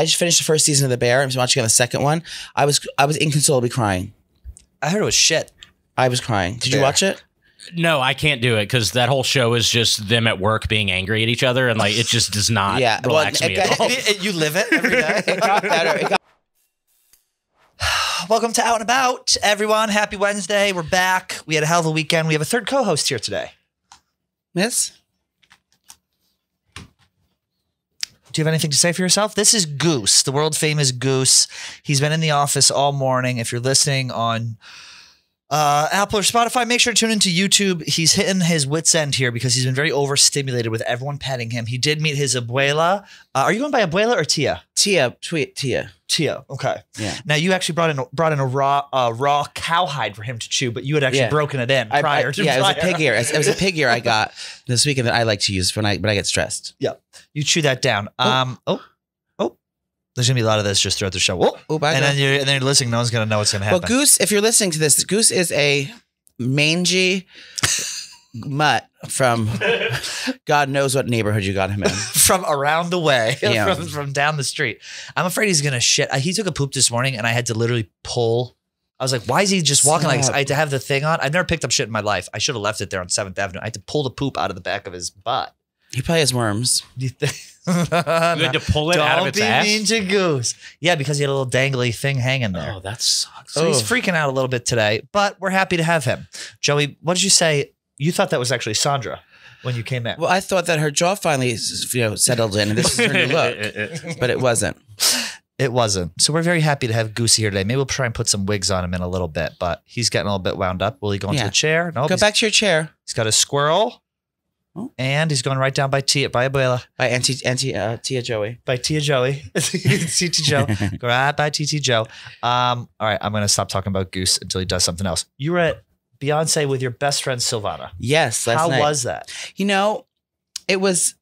I just finished the first season of The Bear. I was watching on the second one. I was inconsolably crying. I heard it was shit. I was crying. Did you watch it? No, I can't do it because that whole show is just them at work being angry at each other, and like it just does not relax me at all. You live it every day. It got better. Welcome to Out and About, everyone. Happy Wednesday. We're back. We had a hell of a weekend. We have a third co-host here today. Miss? Do you have anything to say for yourself? This is Goose, the world famous Goose. He's been in the office all morning. If you're listening on Apple or Spotify, make sure to tune into YouTube. He's hitting his wits end here because he's been very overstimulated with everyone petting him. He did meet his Abuela. Are you going by Abuela or Tia? Tia. Tia. Okay. Yeah. Now you actually brought in a raw cowhide for him to chew, but you had actually broken it in prior. It was a pig ear. It was a pig ear I got this weekend that I like to use when I get stressed. Yeah. You chew that down. There's gonna be a lot of this just throughout the show. And then you're listening. No one's gonna know what's gonna happen. Well, Goose, if you're listening to this, Goose is a mangy mutt from God knows what neighborhood you got him in. From around the way, from down the street. I'm afraid he's gonna shit. He took a poop this morning, and I had to literally pull. I was like, why is he just walking like this? I had to have the thing on. I've never picked up shit in my life. I should have left it there on 7th Avenue. I had to pull the poop out of the back of his butt. He probably has worms. You had to pull it out of its ass? Don't be mean to Goose. Yeah, because he had a little dangly thing hanging there. Oh, that sucks. So he's freaking out a little bit today, but we're happy to have him. Joey, what did you say? You thought that was actually Sandra when you came in. Well, I thought that her jaw finally settled in, and this is her new look, but it wasn't. It wasn't. So we're very happy to have Goosey here today. Maybe we'll try and put some wigs on him in a little bit, but he's getting a little bit wound up. Will he go into the chair? No. Go back to your chair. He's got a squirrel. Oh. And he's going right down by Abuela. By Tia Joey. By Tia Joey. TT Joe. Right by TT Joe. All right, I'm going to stop talking about Goose until he does something else. You were at Beyonce with your best friend, Silvana. Yes, last night. How was that? You know, it was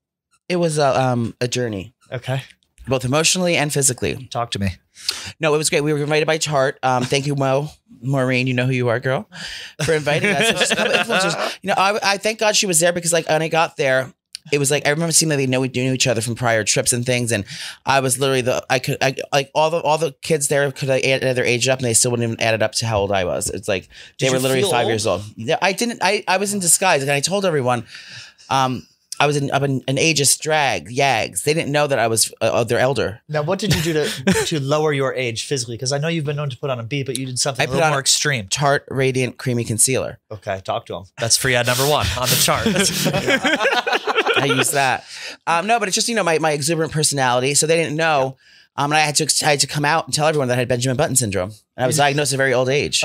a journey. Okay. Both emotionally and physically. Talk to me. No, it was great. We were invited by Tarte. Thank you, Maureen. You know who you are, girl, for inviting us. You know, I thank God she was there because, like, when I got there, it was like I remember seeing that we knew each other from prior trips and things. And I was literally all the kids there could add their age up, and they still wouldn't even add it up to how old I was. It's like they were literally 5 years old. I didn't. I was in disguise, and I told everyone. I was an ageist drag, yags. They didn't know that I was their elder. Now, what did you do to lower your age physically? Because I know you've been known to put on a beat, but you did something a little more extreme. Tarte Radiant Creamy Concealer. Okay, talk to him. That's free ad number one on the chart. I use that. No, but it's just, you know, my exuberant personality. So they didn't know. And I had to come out and tell everyone that I had Benjamin Button syndrome. And I was diagnosed at a very old age.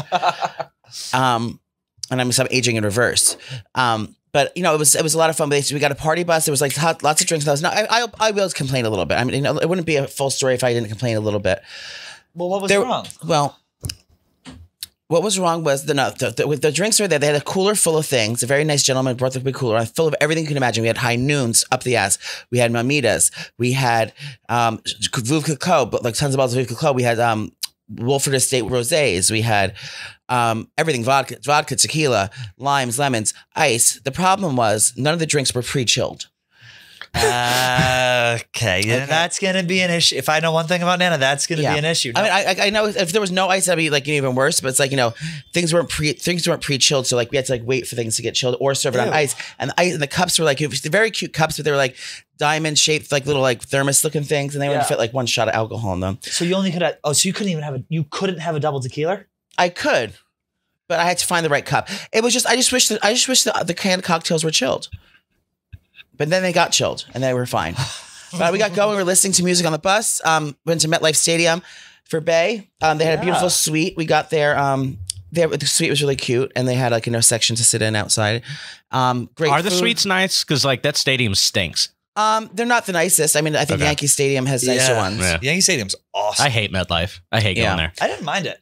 And I'm aging in reverse. But, you know, it was a lot of fun. We got a party bus. There was like lots of drinks. I will complain a little bit. I mean, it wouldn't be a full story if I didn't complain a little bit. Well, what was wrong? Well, what was wrong was the drinks were there. They had a cooler full of things. A very nice gentleman brought the big cooler full of everything you can imagine. We had high noons up the ass. We had mamitas. We had Veuve Clicquot, but like tons of bottles of Veuve Clicquot. We had Wolford Estate rosés. We had everything, vodka, tequila, limes, lemons, ice. The problem was none of the drinks were pre-chilled. Okay, that's going to be an issue. If I know one thing about Nana, that's going to be an issue. No. I mean, I know if there was no ice, that'd be like even worse. But it's like, you know, things weren't pre-chilled, so like we had to like wait for things to get chilled or serve it on ice. And the ice and the cups were like very cute cups, but they were like diamond shaped, like little like thermos looking things, and they wouldn't fit like one shot of alcohol in them. So you only could have, so you couldn't even have a double tequila? I could, but I had to find the right cup. It was just I just wish the canned cocktails were chilled. But then they got chilled and they were fine. But we got going. We were listening to music on the bus. Went to MetLife Stadium for Bay. They had a beautiful suite. We got there. The suite was really cute, and they had like a section to sit in outside. Great. Are the suites nice? Because like that stadium stinks. They're not the nicest. I mean, I think Yankee Stadium has nicer ones. Yeah. Yankee Stadium's awesome. I hate MetLife. I hate going there. I didn't mind it.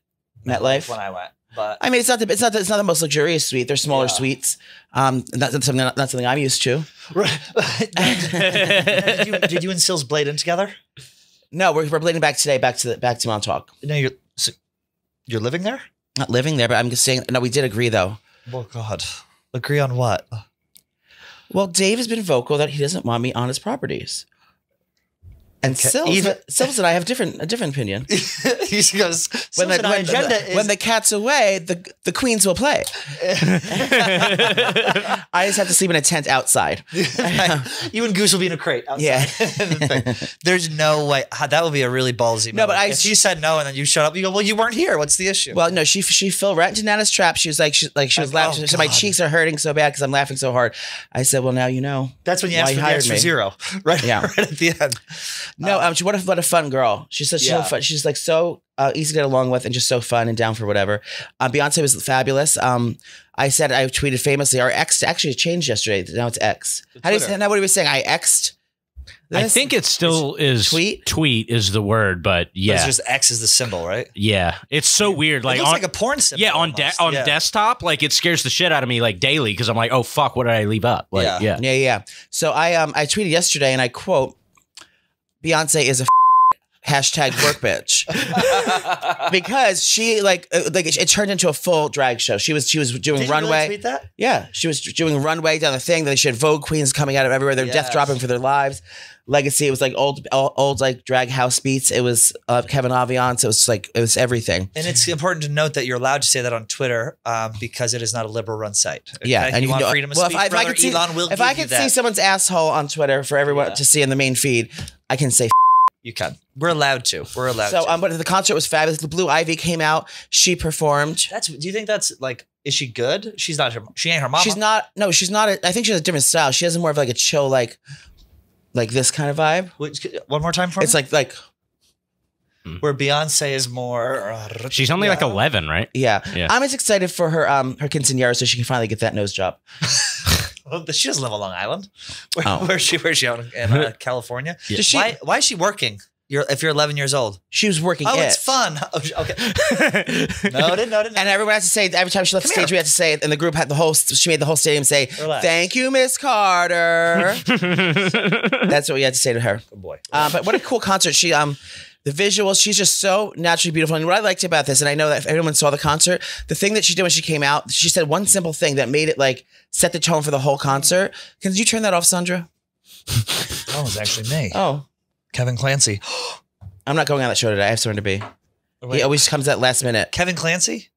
MetLife when I went. But I mean, it's not the most luxurious suite. They're smaller suites. Not something I'm used to. Right. did you and Sills blade in together? No, we're blading back today, back to Montauk. No, you're living there? Not living there, but I'm just saying. No, we did agree though. Oh God, agree on what? Well, Dave has been vocal that he doesn't want me on his properties. And Sils and I have a different opinion. Because when the cat's away, the queens will play. I just have to sleep in a tent outside. You and Goose will be in a crate outside. Yeah. There's no way. That would be a really ballsy moment. But if she said no and then you showed up, you go, well, you weren't here. What's the issue? Well, no, she fell right into Nana's trap. She was like, she was laughing. Oh, so my cheeks are hurting so bad because I'm laughing so hard. I said, well, now you know. That's when you asked for the extra zero. Right, yeah. Right at the end. No, what a fun girl. She's such so fun. She's like so easy to get along with and just so fun and down for whatever. Beyonce was fabulous. I tweeted famously, our ex actually changed yesterday. Now it's X. How do you say that? What he was saying? I X'd. I think it still is. Tweet? Tweet is the word, but yeah. But it's just X is the symbol, right? Yeah. It's so weird. Like, it looks like a porn symbol. Yeah, on desktop, like it scares the shit out of me like daily because I'm like, oh, fuck, what did I leave up? Like, yeah. So I tweeted yesterday and I quote, Beyonce is a hashtag work bitch because she like it turned into a full drag show. She was doing runway. Did you really tweet that? Yeah, she was doing runway down the thing. They had Vogue queens coming out of everywhere. They're death dropping for their lives. Legacy. It was like old like drag house beats. It was Kevin Aviance. It was everything. And it's important to note that you're allowed to say that on Twitter because it is not a liberal run site. Okay? Yeah, and you want freedom of speech. If I could see someone's asshole on Twitter for everyone to see in the main feed, I can say. You can. We're allowed to. We're allowed to. So, but the concert was fabulous. The Blue Ivy came out. She performed. Do you think that's like, is she good? She's not. She ain't her mama. She's not. No, she's not. I think she has a different style. She has more of like a chill, like this kind of vibe. One more time for me? It's like. Where Beyonce is more. She's only like 11, right? Yeah. I'm as excited for her quinceañera so she can finally get that nose job. Well, she doesn't live on Long Island. Where's she out in California? Yeah. Why is she working? If you're 11 years old, she was working. Oh, it's fun. Oh, okay. Noted. And everyone has to say every time she left the stage, we had to say it, and the group had she made the whole stadium say, relax. "Thank you, Miss Carter." That's what we had to say to her. Good boy. But what a cool concert. She the visuals. She's just so naturally beautiful. And what I liked about this, and I know that if everyone saw the concert, the thing that she did when she came out, she said one simple thing that made it like set the tone for the whole concert. Can you turn that off, Sandra? Oh, it's actually me. Oh. Kevin Clancy. I'm not going on that show today. I have someone to be. Wait. He always comes at last minute. Kevin Clancy?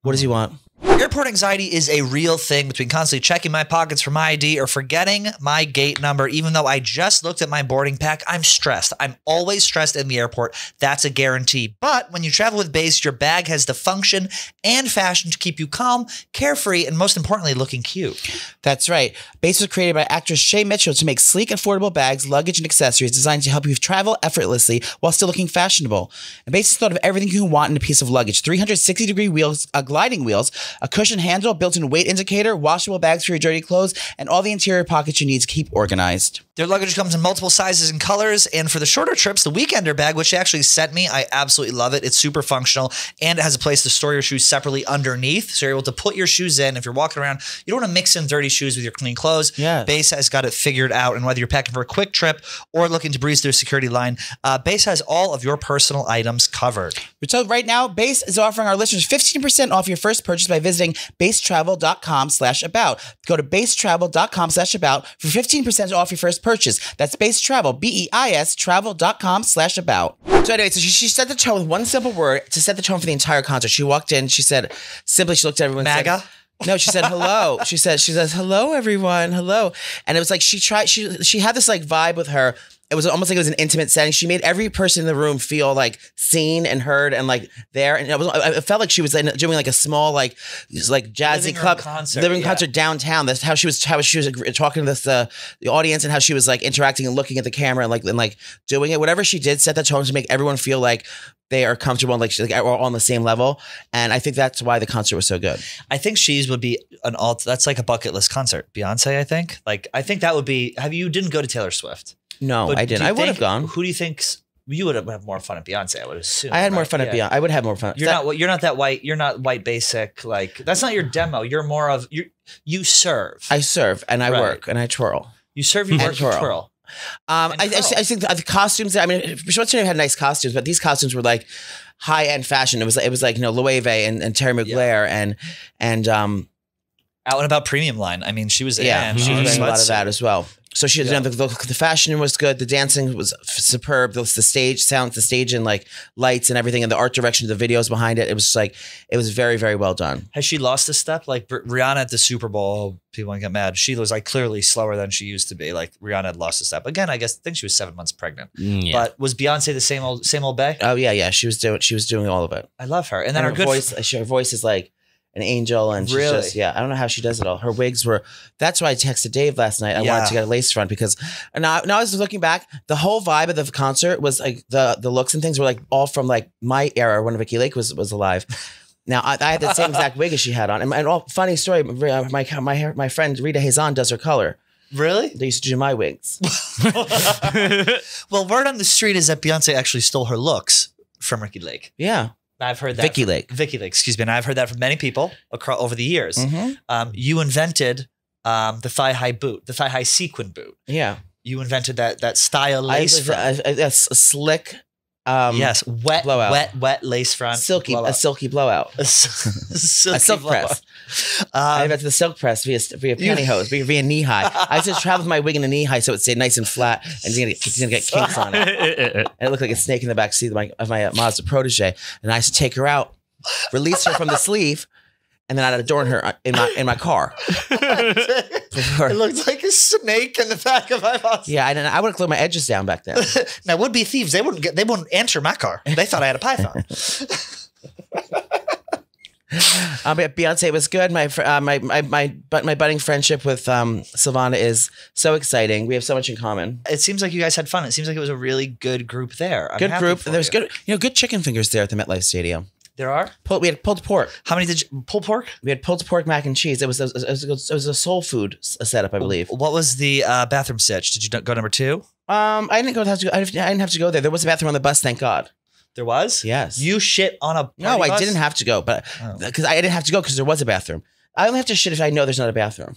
What does he want? Airport anxiety is a real thing between constantly checking my pockets for my ID or forgetting my gate number. Even though I just looked at my boarding pack, I'm stressed. I'm always stressed in the airport. That's a guarantee. But when you travel with Base, your bag has the function and fashion to keep you calm, carefree, and most importantly, looking cute. That's right. Base was created by actress Shay Mitchell to make sleek, affordable bags, luggage, and accessories designed to help you travel effortlessly while still looking fashionable. And Base has thought of everything you can want in a piece of luggage. 360-degree wheels, gliding wheels, a cushion handle, built-in weight indicator, washable bags for your dirty clothes, and all the interior pockets you need to keep organized. Their luggage comes in multiple sizes and colors, and for the shorter trips, the Weekender bag, which they actually sent me, I absolutely love it. It's super functional, and it has a place to store your shoes separately underneath, so you're able to put your shoes in. If you're walking around, you don't want to mix in dirty shoes with your clean clothes. Yeah. Base has got it figured out, and whether you're packing for a quick trip or looking to breeze through a security line, Base has all of your personal items covered. So right now, Base is offering our listeners 15% off your first purchase by visiting basetravel.com/about. Go to basetravel.com/about for 15% off your first purchase. That's Base Travel, BEIS, travel.com/about. So anyway, so she set the tone with one simple word to set the tone for the entire concert. She walked in, she said, simply, she looked at everyone. MAGA? No, she said, hello. She says, hello, everyone. Hello. And it was like, she had this like vibe with her. It was almost like it was an intimate setting. She made every person in the room feel like seen and heard and like there. And it felt like she was doing like a small like jazzy living club concert, living concert downtown. That's how she was talking to the audience and how she was like interacting and looking at the camera and like doing it. Whatever she did set the tone to make everyone feel like they are comfortable and like we're all on the same level. And I think that's why the concert was so good. I think she's would be an alt. That's like a bucket list concert. Beyonce, I think. Like I think that would be. Have you didn't go to Taylor Swift? No, but I didn't. I would have gone. Who do you think you would have more fun at Beyonce? I would assume I had more fun at Beyonce. I would have more fun. You're not that white. You're not white basic. Like that's not your demo. You're more of you serve. I serve and I work and I twirl. You serve. You work. Twirl. Twirl. I think the costumes. I mean, Schwarzenegger had nice costumes, but these costumes were like high end fashion. It was like, you know, Loewe and Terry McGuire and Out and About premium line. I mean, she was in. Yeah, she was a lot of that as well. So she, you know, the fashion was good. The dancing was superb. The stage sound, the stage and like lights and everything, and the art direction of the videos behind it. It was just like, it was very, very well done. Has she lost a step? Like Rihanna at the Super Bowl, people won't get mad. She was like clearly slower than she used to be. Like Rihanna had lost a step. Again, I guess, I think she was 7 months pregnant. Yeah. But was Beyonce the same old bae? Oh yeah. Yeah. She was doing all of it. I love her. And then her voice, her voice is like an angel, and she's really? Just, yeah, I don't know how she does it all. Her wigs were, that's why I texted Dave last night. I wanted to get a lace front because, and I was looking back, the whole vibe of the concert was like the looks and things were like all from like my era when Ricky Lake was alive. Now I had the same exact wig as she had on, and all funny story. My friend Rita Hazan does her color. Really? They used to do my wigs. Well, word on the street is that Beyonce actually stole her looks from Ricky Lake. Yeah. I've heard that. Vicky Lake, excuse me. And I've heard that from many people across over the years. Mm-hmm. You invented the thigh-high boot, the thigh-high sequin boot. Yeah. You invented that style lace front. That's a slick. Yes, wet lace front. A silky blowout. A silk press. I invented the silk press via pantyhose, via knee high. I used to travel with my wig in a knee high so it stayed nice and flat and didn't get kinks on it. And it looked like a snake in the back seat of my Mazda protege. And I used to take her out, release her from the sleeve, and then I'd adorn her in my car. It looked like a snake in the back of my house. Yeah, and I would have cleared my edges down back then. Now, would-be thieves, they wouldn't enter my car. They thought I had a python. Beyonce was good. My budding friendship with Silvana is so exciting. We have so much in common. It seems like you guys had fun. It seems like it was a really good group there. I'm good group. There's good, you know, good chicken fingers there at the MetLife Stadium. There are? We had pulled pork. How many did you? Pulled pork? We had pulled pork mac and cheese. It was a soul food setup, I believe. What was the bathroom sitch? Did you go number 2? I didn't have to go there. There was a bathroom on the bus, thank God. There was? Yes. You shit on a party bus? No, I didn't have to go, but because I didn't have to go because there was a bathroom. I only have to shit if I know there's not a bathroom.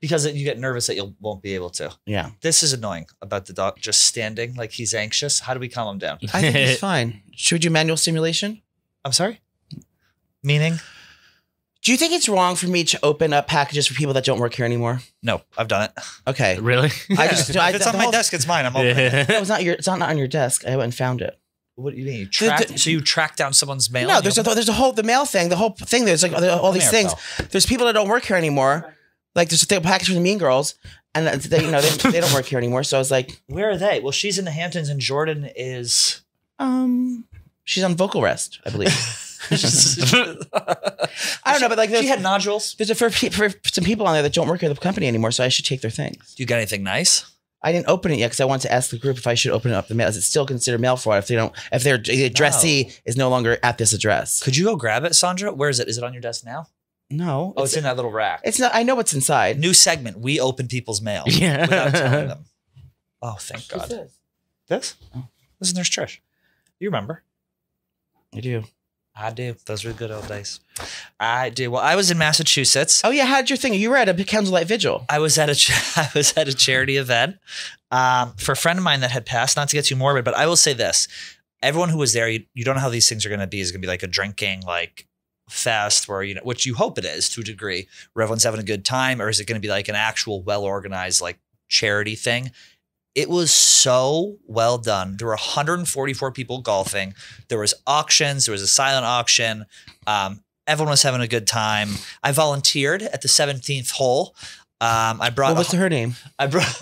Because you get nervous that you won't be able to. Yeah. This is annoying about the dog just standing like he's anxious. How do we calm him down? I think he's fine. Should we do manual stimulation? I'm sorry? Meaning? Do you think it's wrong for me to open up packages for people that don't work here anymore? No, I've done it. Okay. Really? If it's on my desk, it's mine. I'm opening it. No, it's not on your desk. I went and found it. What do you mean? You tracked, so you track down someone's mail? No, there's the mail thing. There's like all these things. There's people that don't work here anymore. Like there's a package for the Mean Girls. And they, you know, they don't work here anymore. So I was like. Where are they? Well, she's in the Hamptons and Jordan is. She's on vocal rest, I believe. I don't know, but like she had nodules. There's for some people on there that don't work at the company anymore, so I should take their things. Do you got anything nice? I didn't open it yet because I wanted to ask the group if I should open up the mail. Is it still considered mail fraud if they don't? If their addressee is no longer at this address, could you go grab it, Sandra? Where is it? Is it on your desk now? No. Oh, it's in that little rack. It's not. I know what's inside. New segment: we open people's mail. Yeah. Without telling them. Oh, thank God. This? Oh. Listen, there's Trish. You remember? I do. Those were good old days. I do. Well, I was in Massachusetts. Oh yeah, how'd your thing? You were at a candlelight vigil. I was at a charity event for a friend of mine that had passed. Not to get too morbid, but I will say this: everyone who was there, you don't know how these things are going to be. It's going to be like a drinking fest where, you know, which you hope it is to a degree, where everyone's having a good time, or is it going to be like an actual well organized like charity thing? It was so well done. There were 144 people golfing. There was auctions. There was a silent auction. Everyone was having a good time. I volunteered at the 17th hole. I brought. What was her name? I brought.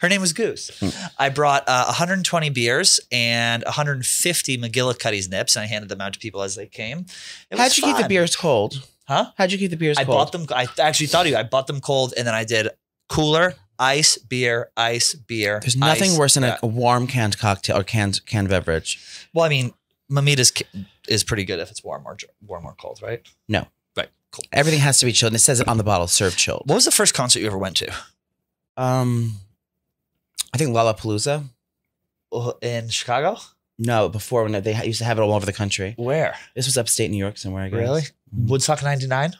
Her name was Goose. I brought 120 beers and 150 McGillicuddy's nips, and I handed them out to people as they came. How'd you keep the beers cold? Huh? How'd you keep the beers cold? I bought them. I actually thought of you. I bought them cold, and then I did cooler. Ice, beer, ice, beer. There's nothing worse than a warm canned cocktail or canned beverage. Well, I mean, mamita's is pretty good if it's warm or cold, right? No. Right. Cool. Everything has to be chilled. And it says it on the bottle, serve chilled. What was the first concert you ever went to? I think Lollapalooza. In Chicago? No, before when they used to have it all over the country. Where? This was upstate New York somewhere, I guess. Really? Woodstock 99?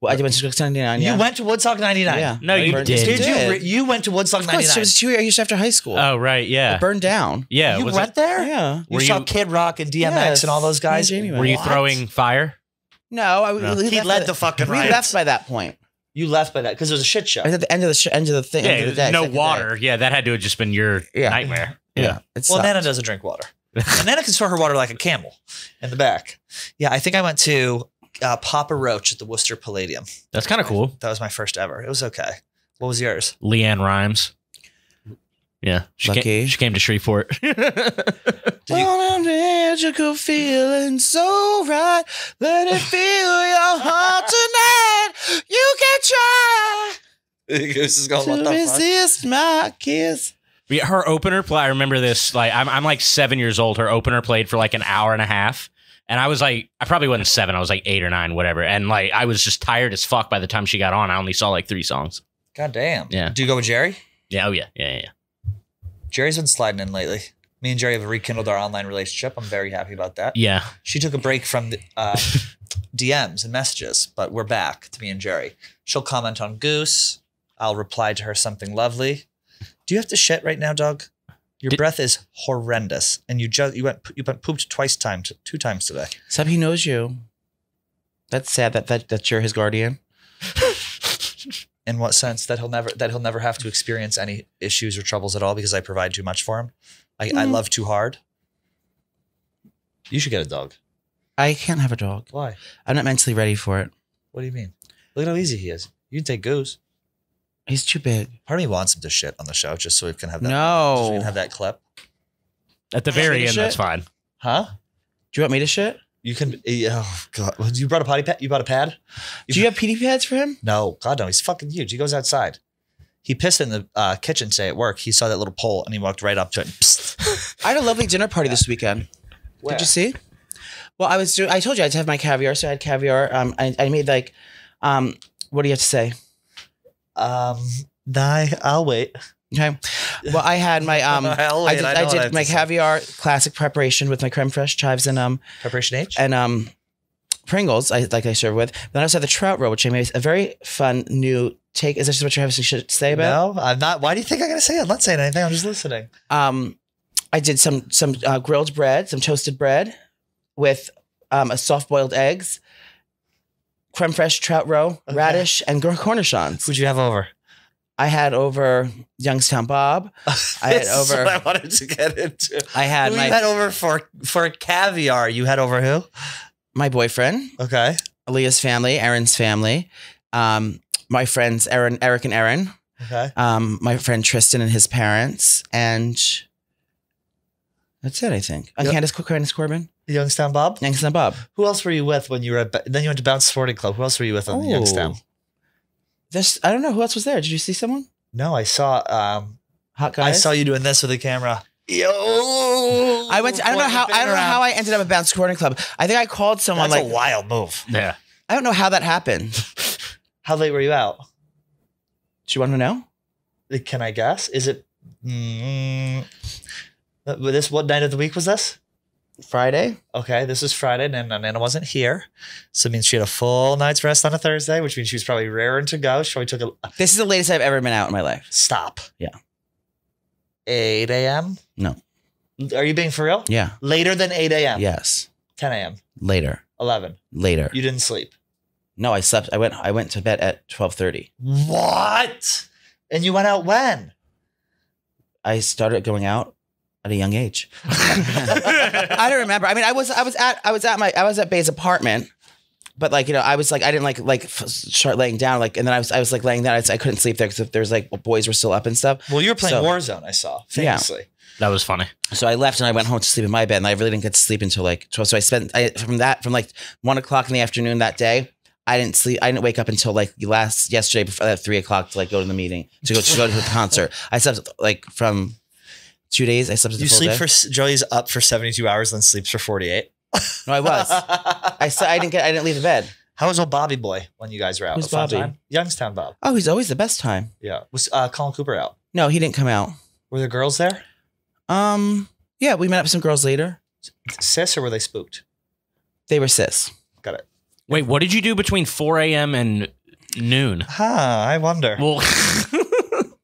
Well, I went to Woodstock 99. Yeah. You went to Woodstock 99. Yeah. No, you did. You went to Woodstock 99. It was 2 years after high school. Oh, right. Yeah. It burned down. Yeah. You went there? Yeah. You saw Kid Rock and DMX and all those guys? Were you throwing fire? No. He led the fucking riot. We left by that point. You left by that because it was a shit show. And at the end of the thing, yeah, the day, no water. Yeah, that had to have just been your nightmare. Yeah. Well, Nana doesn't drink water. And Nana can store her water like a camel in the back. Yeah, I think I went to Papa Roach at the Worcester Palladium. That's kind of cool. That was my first ever. It was okay. What was yours? Leanne Rhymes. Yeah, she came to Shreveport. Well, I'm magical, feeling so right. Let it feel your heart tonight. You can try this is gonna to resist my kiss. Her opener play. I remember this. Like I'm like 7 years old. Her opener played for like an hour and a half. And I was like, I probably wasn't seven. I was like 8 or 9, whatever. And like, I was just tired as fuck by the time she got on. I only saw like 3 songs. God damn. Yeah. Do you go with Jerry? Yeah. Oh yeah. Yeah. Yeah. Jerry's been sliding in lately. Me and Jerry have rekindled our online relationship. I'm very happy about that. Yeah. She took a break from the, DMs and messages, but we're back to me and Jerry. She'll comment on Goose. I'll reply to her something lovely. Do you have to shit right now, dog? Your breath is horrendous, and you went pooped two times today. Except he knows you. That's sad that you're his guardian. In what sense? That he'll never have to experience any issues or troubles at all because I provide too much for him. I love too hard. You should get a dog. I can't have a dog. Why? I'm not mentally ready for it. What do you mean? Look at how easy he is. You can take Goose. He's too big. Part of me wants him to shit on the show just so we can have that. No. So we can have that clip. At the very end, that's fine. Huh? Do you want me to shit? You can. Oh God! You brought a potty pad. You brought a pad. Do you have pee pads for him? No, God no. He's fucking huge. He goes outside. He pissed in the kitchen today at work. He saw that little pole and he walked right up to it. I had a lovely dinner party this weekend. Where? Did you see? Well, I was doing. I told you I'd have my caviar, so I had caviar. I made like, what do you have to say? I'll wait. Okay. Well, I had my I did my caviar classic preparation with my creme fraiche, chives, and preparation H and Pringles. I serve with. Then I also had the trout roll, which I made a very fun new take. Is this what you're having to say about? No, I'm not. Why do you think I'm gonna say it? I'm not saying anything. I'm just listening. I did some grilled bread, some toasted bread, with a soft boiled eggs, creme fraiche, trout roe, okay, radish, and cornichons. Who'd you have over? I had over Youngstown Bob. I had over. What I wanted to get into. I had. You had over for caviar. You had over who? My boyfriend. Okay. Leah's family, Aaron's family, my friends Eric and Aaron. Okay. My friend Tristan and his parents, and that's it. I think. Yep. Candace Corbin. Youngstown Bob. Youngstown Bob. Who else were you with when you were at? Then you went to Bounce Sporting Club. Who else were you with on the Youngstown? I don't know who else was there. Did you see someone? No, I saw hot guys. I saw you doing this with the camera. Yo, I don't know how I ended up at Bounce Sporting Club. I think I called someone. That's like a wild move. Yeah, I don't know how that happened. How late were you out? Do you want to know? Can I guess? Is it this? What night of the week was this? Friday. Okay, this is Friday, and Nana wasn't here, so it means she had a full night's rest on a Thursday, which means she was probably raring to go. She probably took a. This is the latest I've ever been out in my life. Stop. Yeah. 8 a.m. No. Are you being for real? Yeah. Later than 8 a.m. Yes. 10 a.m. Later. 11. Later. You didn't sleep. No, I slept. I went to bed at 12:30. What? And you went out when? I started going out at a young age. I don't remember. I mean, I was at Base's apartment, but like, you know, I was like, I didn't like start laying down. Like, and then I was like laying down. I couldn't sleep there because there's like, well, boys were still up and stuff. Well, you were playing Warzone. I saw famously. Yeah. That was funny. So I left and I went home to sleep in my bed, and I really didn't get to sleep until like 12. So I spent from like 1 o'clock in the afternoon that day. I didn't sleep. I didn't wake up until like yesterday before that 3 o'clock to like go to the meeting to go to the concert. I slept like from. 2 days. I slept. You sleep day. For Joey's up for 72 hours and then sleeps for 48. No, I was. I didn't leave the bed. How was old Bobby Boy when you guys were out? Who's Bobby? Time? Youngstown Bob. Oh, he's always the best time. Yeah. Was Colin Cooper out? No, he didn't come out. Were there girls there? Yeah, we met up with some girls later. Cis or were they spooked? They were cis. Got it. Wait, what did you do between 4 a.m. and noon? I wonder. Well.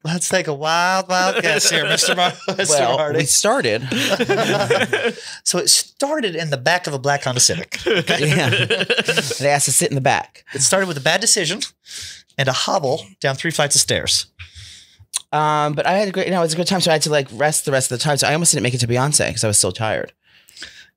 Let's take a wild guess here, Mr. Marty. We started. So it started in the back of a black Honda Civic. Okay? Yeah. They asked to sit in the back. It started with a bad decision, and a hovel down 3 flights of stairs. But I had a great, you know, it was a good time. So I had to like rest the rest of the time. So I almost didn't make it to Beyonce because I was so tired.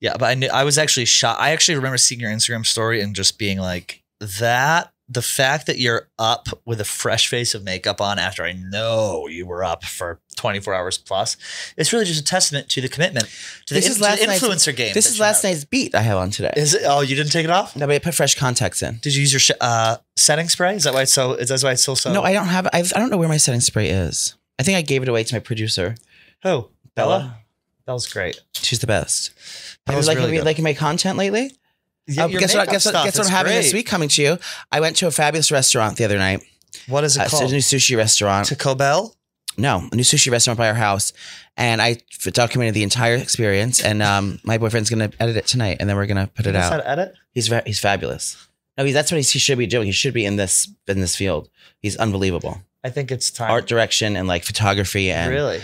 Yeah. But I knew, I was actually shocked. I actually remember seeing your Instagram story and just being like that. The fact that you're up with a fresh face of makeup on after I know you were up for 24 hours plus, it's really just a testament to the commitment to the influencer game. This is last night's beat I have on today. Is it? Oh, you didn't take it off? No, but I put fresh contacts in. Did you use your setting spray? Is that why it's so? Is that why it's still so? No, I don't have. I don't know where my setting spray is. I think I gave it away to my producer. Who? Bella. Bella's great. She's the best. Bella's really good. Have you liking my content lately? Yeah, guess what I'm having this week coming to you. I went to a fabulous restaurant the other night. What is it called? It's a new sushi restaurant. To Cobell? No, a new sushi restaurant by our house. And I documented the entire experience. And my boyfriend's going to edit it tonight. And then we're going to put it out. How to edit? He's fabulous. No, that's what he should be doing. He should be in this field. He's unbelievable. I think it's time. Art direction and like photography and really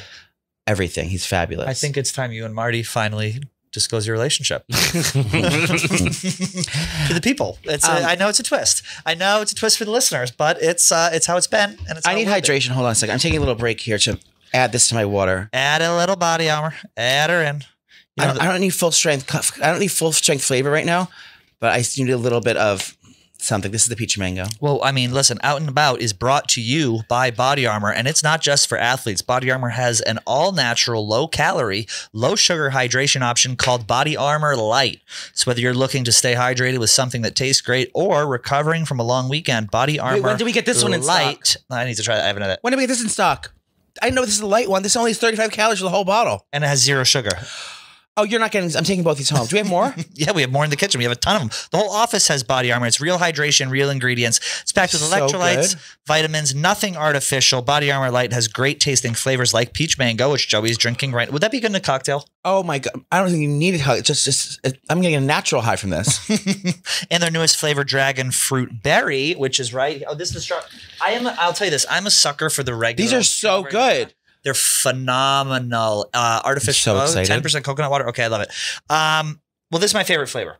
everything. He's fabulous. I think it's time you and Marty finally disclose your relationship to the people. I know it's a twist. I know it's a twist for the listeners, but it's how it's been. And it's I need hydration. Hold on a second. I'm taking a little break here to add this to my water. Add a little body armor. Add her in. You know, I don't need full strength. I don't need full strength flavor right now, but I need a little bit of something. This is the peach mango. Well, I mean, listen, Out and About is brought to you by Body Armor, and it's not just for athletes. Body Armor has an all-natural, low-calorie, low-sugar hydration option called Body Armor Light. So whether you're looking to stay hydrated with something that tastes great or recovering from a long weekend, Body Armor Light. Wait, when do we get this one in stock? I need to try that. I haven't had that. When do we get this in stock? I know this is a light one. This only is 35 calories for the whole bottle. And it has zero sugar. Oh, you're not getting, I'm taking both these home. Do we have more? Yeah, we have more in the kitchen. We have a ton of them. The whole office has Body Armor. It's real hydration, real ingredients. It's packed with electrolytes, vitamins, nothing artificial. Body Armor Light has great tasting flavors like peach mango, which Joey's drinking right now. Would that be good in a cocktail? Oh my God. I don't think you need a hug. It's just I'm getting a natural high from this. And their newest flavor, dragon fruit berry, which is right. Oh, this is the straw. I'll tell you this. I'm a sucker for the regular. These are so good. They're phenomenal. Artificial, 10% coconut water. Okay, I love it. Well, this is my favorite flavor.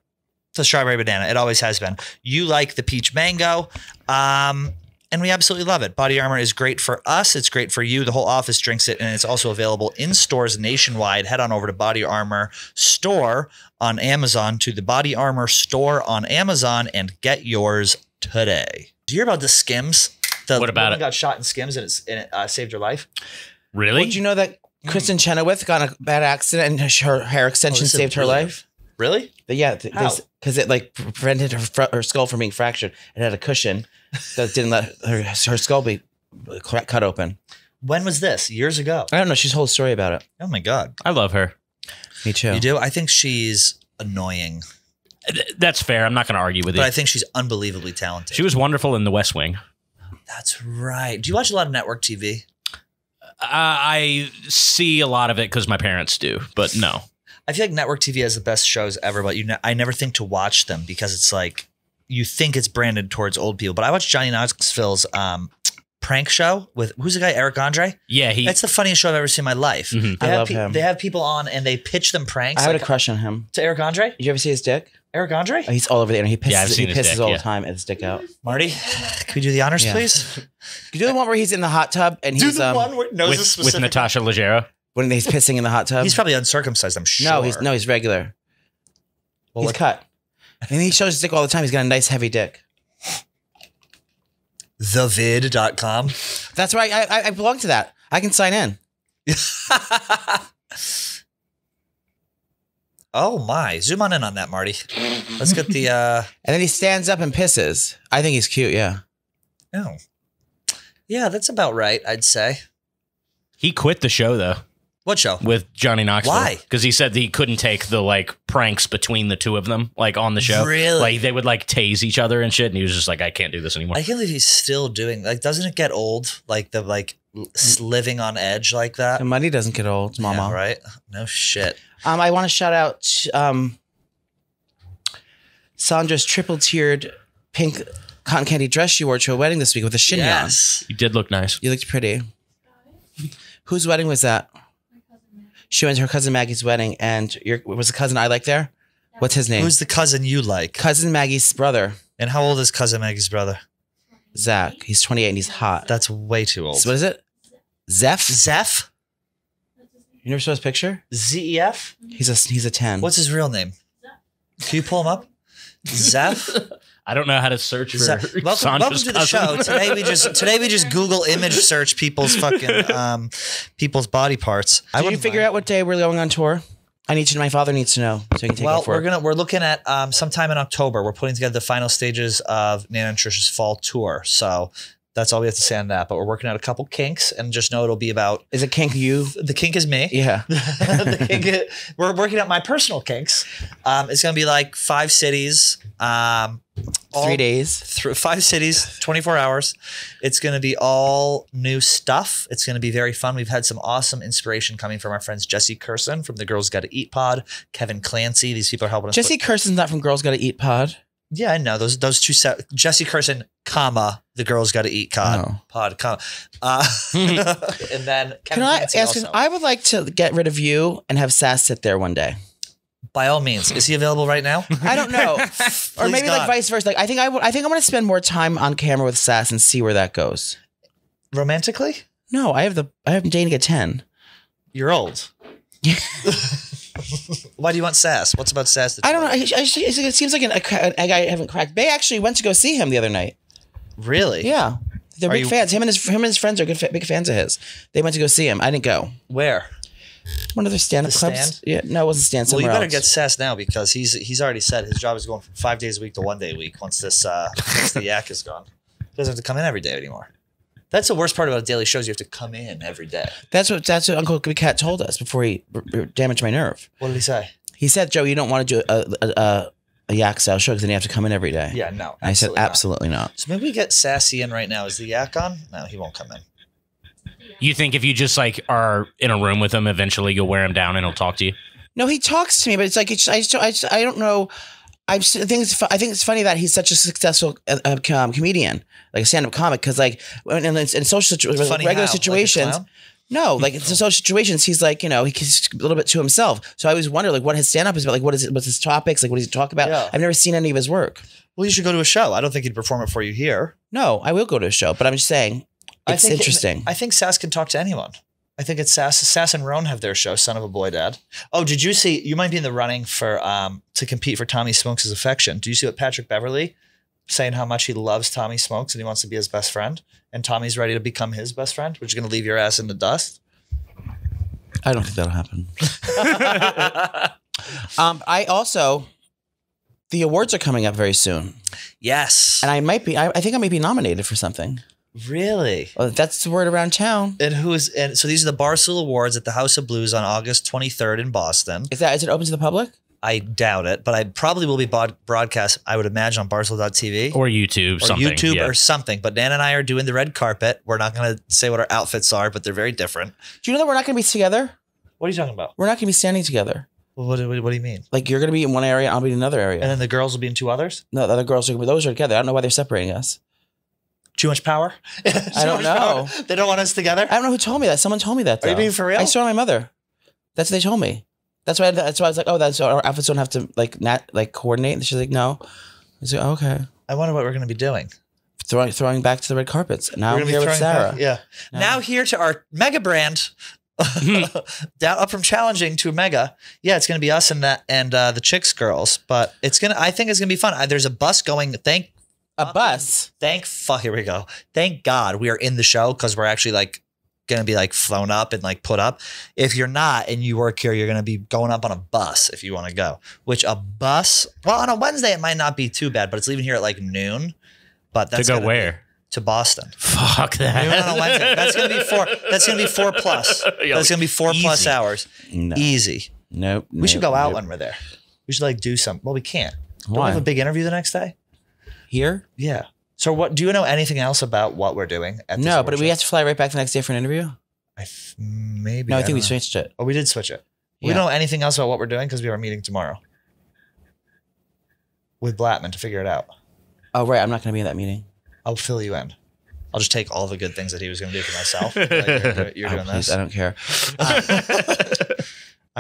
The strawberry banana. It always has been. You like the peach mango. And we absolutely love it. Body Armor is great for us. It's great for you. The whole office drinks it, and it's also available in stores nationwide. Head on over to Body Armor Store on Amazon, to the Body Armor Store on Amazon, and get yours today. Do you hear about the Skims? What about it? Got shot in Skims, and it saved your life. Really? Did you know that Kristen Chenoweth got in a bad accident and her hair extension saved her life? Really? But yeah, because it like prevented her skull from being fractured. It had a cushion that didn't let her skull be cut open. When was this? Years ago? I don't know. She's whole story about it. Oh my God. I love her. Me too. You do? I think she's annoying. That's fair. I'm not going to argue with you. But I think she's unbelievably talented. She was wonderful in The West Wing. That's right. Do you watch a lot of network TV? I see a lot of it because my parents do, but no. I feel like network TV has the best shows ever, but I never think to watch them because it's like you think it's branded towards old people. But I watched Johnny Knoxville's prank show with who's the guy, Eric Andre? Yeah, that's the funniest show I've ever seen in my life. Mm-hmm. I love him. They have people on and they pitch them pranks. I had a crush on him. To Eric Andre? Did you ever see his dick? Eric Andre? Oh, he's all over the internet. He pisses all the time and his dick out. Marty, can we do the honors, please? Can you do the one where he's in the hot tub and he's with Natasha Leggero? When he's pissing in the hot tub? He's probably uncircumcised, I'm sure. No, he's regular. Well, he's cut. And he shows his dick all the time. He's got a nice heavy dick. Thevid.com. That's right. I belong to that. I can sign in. Oh my! Zoom on in on that, Marty. Let's get the. And then he stands up and pisses. I think he's cute. Yeah. Oh. Yeah, that's about right. I'd say. He quit the show though. What show? With Johnny Knoxville. Why? Because he said that he couldn't take the like pranks between the two of them, like on the show. Really? Like they would like tase each other and shit, and he was just like, I can't do this anymore. I can't believe he's still doing. Like, doesn't it get old? Like the living on edge like that. The money doesn't get old, Mama. Yeah, right? No shit. I want to shout out Sandra's triple-tiered pink cotton candy dress she wore to a wedding this week with a chignon. Yes. You did look nice. You looked pretty. Whose wedding was that? My cousin Maggie. She went to her cousin Maggie's wedding, and was the cousin I like there? Yeah. What's his name? Who's the cousin you like? Cousin Maggie's brother. And how old is cousin Maggie's brother? Zach. He's 28 and he's hot. That's way too old. So what is it? Zeph? Zeph? You never saw his picture? Z-E-F? He's a 10. What's his real name? Can you pull him up? Zeph? I don't know how to search for welcome to the show. Today we just Google image search people's fucking people's body parts. Did you figure out what day we're going on tour? I need to. My father needs to know. So he can take well, we're looking at sometime in October. We're putting together the final stages of Nana and Trisha's fall tour. So that's all we have to say on that. But we're working out a couple kinks, and just know it'll be about. Is it kink you? The kink is me. Yeah. The kink. We're working out my personal kinks. It's gonna be like 5 cities. 3 days. 5 cities, 24 hours. It's going to be all new stuff. It's going to be very fun. We've had some awesome inspiration coming from our friends Jesse Carson from the Girls Got to Eat pod, Kevin Clancy. These people are helping us. Jesse Carson's not from Girls Got to Eat pod. Yeah, I know. Those two set Jesse Carson, comma, the Girls Got to Eat pod, comma. And then Kevin Clancy ask also. I would like to get rid of you and have Sass sit there one day. By all means. Is he available right now? I don't know. Or maybe God. Like vice versa. Like I think I want to spend more time on camera with Sass and see where that goes. Romantically? No, I have dating a 10. You're old. Yeah. Why do you want Sass? What's about Sass? That I don't know. It seems like a guy I haven't cracked. They actually went to go see him the other night. Really? Yeah. They're big fans. Him and his friends are big fans of his. They went to go see him. I didn't go. Where? One of their stand-up clubs. Yeah, no, it wasn't stand-up. Well, you better get Sass now because he's already said his job is going from 5 days a week to 1 day a week once this once the yak is gone. He doesn't have to come in every day anymore. That's the worst part about daily shows. You have to come in every day. That's what Uncle Cat told us before he damaged my nerve. What did he say? He said, Joe, you don't want to do a yak style show because then you have to come in every day. Yeah, no. I said, absolutely not. So maybe we get Sassy in right now. Is the yak on? No, he won't come in. You think if you just like are in a room with him, eventually you'll wear him down and he'll talk to you? No, he talks to me, but it's like I don't know. I think it's funny that he's such a successful comedian, like a stand-up comic, because like in social situations, like no, like in social situations, he's like he's a little bit to himself. So I always wonder like what his stand-up is about, like what's his topics, like what does he talk about? Yeah. I've never seen any of his work. Well, you should go to a show. I don't think he'd perform it for you here. No, I will go to a show, but I'm just saying. It's interesting. I think Sass can talk to anyone. I think it's Sass. Sass and Roan have their show, Son of a Boy Dad. Oh, did you see? You might be in the running for to compete for Tommy Smokes' affection. Do you see what Patrick Beverly saying how much he loves Tommy Smokes and he wants to be his best friend? And Tommy's ready to become his best friend, which is going to leave your ass in the dust. I don't think that'll happen. I also, the awards are coming up very soon. Yes. And I might be, I think I may be nominated for something. Really? Well, that's the word around town. And so these are the Barstool Awards at the House of Blues on August 23rd in Boston. Is it open to the public? I doubt it, but I probably will be broadcast, I would imagine, on Barstool.tv. Or YouTube, or something. But Nan and I are doing the red carpet. We're not going to say what our outfits are, but they're very different. Do you know that we're not going to be together? What are you talking about? We're not going to be standing together. What do you mean? Like you're going to be in one area, I'll be in another area. And then the girls will be in two others? No, the other girls are together. I don't know why they're separating us. Too much power? I don't know. Power. They don't want us together? I don't know who told me that. Someone told me that, though. Are you being for real? I saw my mother. That's what they told me. That's why I was like, oh, that's our outfits don't have to like coordinate. And she's like, no. I was like, oh, okay. I wonder what we're going to be doing. Throwing back to the red carpets. Now we're here with Sarah. Yeah. Now here to our mega brand. Down up from challenging to mega. Yeah, it's going to be us and the chicks girls. But it's going to, I think it's going to be fun. There's a bus going, a bus. Thank fuck. Here we go. Thank God we are in the show because we're actually like going to be like flown up and like put up. If you're not and you work here, you're going to be going up on a bus if you want to go, which a bus. Well, on a Wednesday, it might not be too bad, but it's leaving here at like noon. But that's to go where? To Boston. Fuck that. Noon on a Wednesday. That's going to be 4. That's going to be 4+. That's going to be 4+ hours. No. Easy. Nope. We should go out when we're there. We should like do something. Well, we can't. Why? Don't we have a big interview the next day? Here? Yeah. So what do you know anything else about what we're doing at this No, workshop? But we have to fly right back the next day for an interview? Maybe. No, I think we switched it. Oh, we did switch it. Yeah. We don't know anything else about what we're doing because we have our meeting tomorrow with Blattman to figure it out. Oh, right. I'm not going to be in that meeting. I'll fill you in. I'll just take all the good things that he was going to do for myself. Like, you're doing this. I don't care.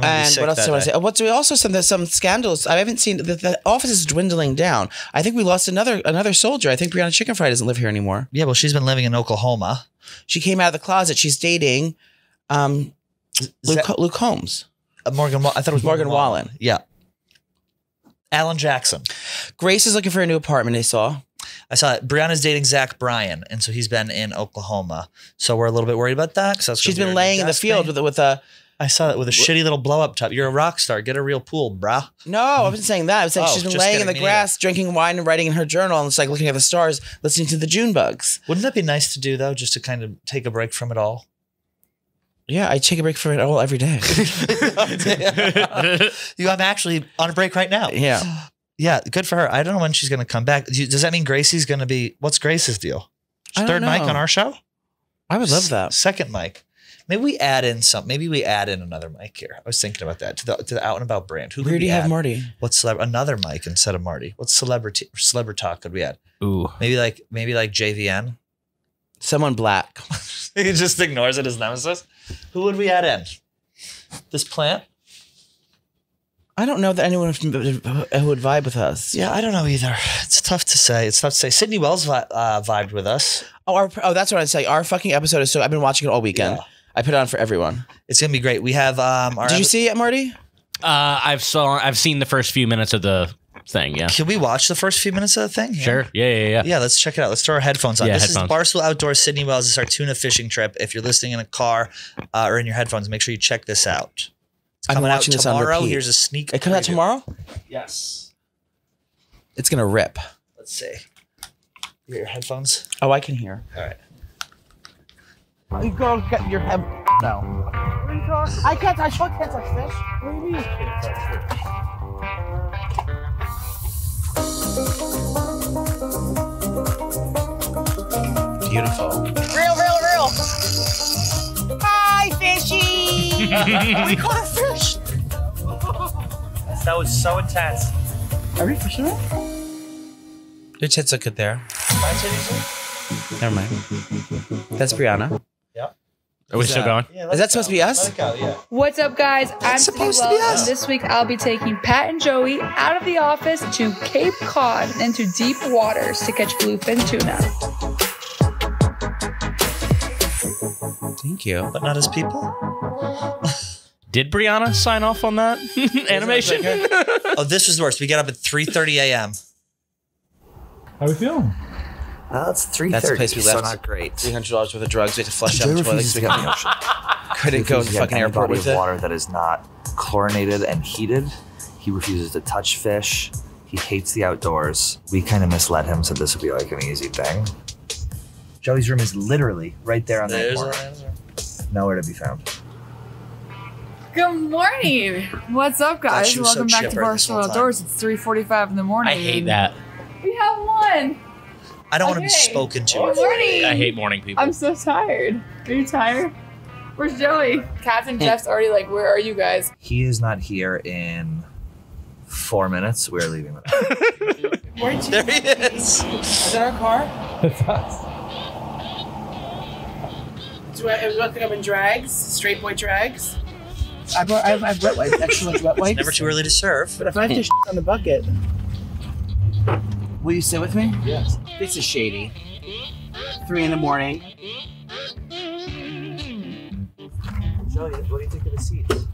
And what else do I want to say? What's we also some scandals? I haven't seen the office is dwindling down. I think we lost another soldier. I think Brianna Chicken Fry doesn't live here anymore. Yeah, well, she's been living in Oklahoma. She came out of the closet. She's dating Luke Combs. I thought it was Morgan Wallen. Yeah. Alan Jackson. Grace is looking for a new apartment. I saw it. Brianna's dating Zach Bryan, and so he's been in Oklahoma. So we're a little bit worried about that. She's been laying in the field with a. I saw that with a shitty little blow up top. You're a rock star. Get a real pool, brah. No, I wasn't saying that. I was saying she's been laying in the grass, drinking wine and writing in her journal, and it's like looking at the stars, listening to the June bugs. Wouldn't that be nice to do though, just to kind of take a break from it all? Yeah, I take a break from it all every day. I'm actually on a break right now. Yeah. Yeah, good for her. I don't know when she's going to come back. Does that mean Gracie's going to be, what's Grace's deal? Third mic on our show? I would love that. Second mic. Maybe we add in some. Maybe we add in another mic here. I was thinking about that to the Out and About brand. Who could we add? Have Marty? What's another mic instead of Marty? What celebrity talk could we add? Ooh, maybe like JVN, someone black. He just ignores it as nemesis. Who would we add in? This plant. I don't know that anyone who would vibe with us. Yeah, I don't know either. It's tough to say. Sydney Wells vibed with us. Oh, that's what I'd say. Our fucking episode is so. I've been watching it all weekend. Yeah. I put it on for everyone. It's gonna be great. We have. Did you see it, Marty? I've seen the first few minutes of the thing. Yeah. Can we watch the first few minutes of the thing? Yeah. Sure. Yeah. Yeah. Let's check it out. Let's throw our headphones on. Yeah, this is Barstool Outdoors, Sydney Wells. It's our tuna fishing trip. If you're listening in a car or in your headphones, make sure you check this out. It's coming out tomorrow. Here's a sneak. It comes out tomorrow. Yes. It's gonna rip. Let's see. You got your headphones? Oh, I can hear. All right. You girls get your head now. What are you talking? I can't touch fish. What do you mean you can't touch fish? Beautiful. Real. Hi, fishy. We caught a fish. That was so intense. Are we fishing it? Your tits look good there. My titties? Never mind. That's Brianna. Are we still going? Yeah, is that supposed to be us? Yeah. What's up, guys? I'm supposed to be us. This week, I'll be taking Pat and Joey out of the office to Cape Cod into deep waters to catch bluefin tuna. Thank you. But not as people? Did Brianna sign off on that animation? Oh, this was worse. We got up at 3:30 a.m. How are we feeling? That's 3:30. That's the place we left. So not great. $300 worth of drugs. We had to flush out the toilets. We got in the ocean. Couldn't go to the fucking airport with water that is not chlorinated and heated. He refuses to touch fish. He hates the outdoors. We kind of misled him, so this would be like an easy thing. Joey's room is literally right there on that corner. Nowhere to be found. Good morning. What's up, guys? Welcome back to Barstool Outdoors. It's 3:45 in the morning. I hate that. We have one. I don't want to be spoken to. Morning. I hate morning people. I'm so tired. Are you tired? Where's Joey? Kat's and Jeff's already like, where are you guys? He is not here in 4 minutes. We're leaving. There he is. Is that our car? That's us. Do I want to go in drags? Straight boy drags? I have wet wipes. Extra much wet wipes. It's never too early to serve. But if I have to shit on the bucket. Will you sit with me? Yes. This is shady. 3 in the morning. Joey, what do you think of the seats?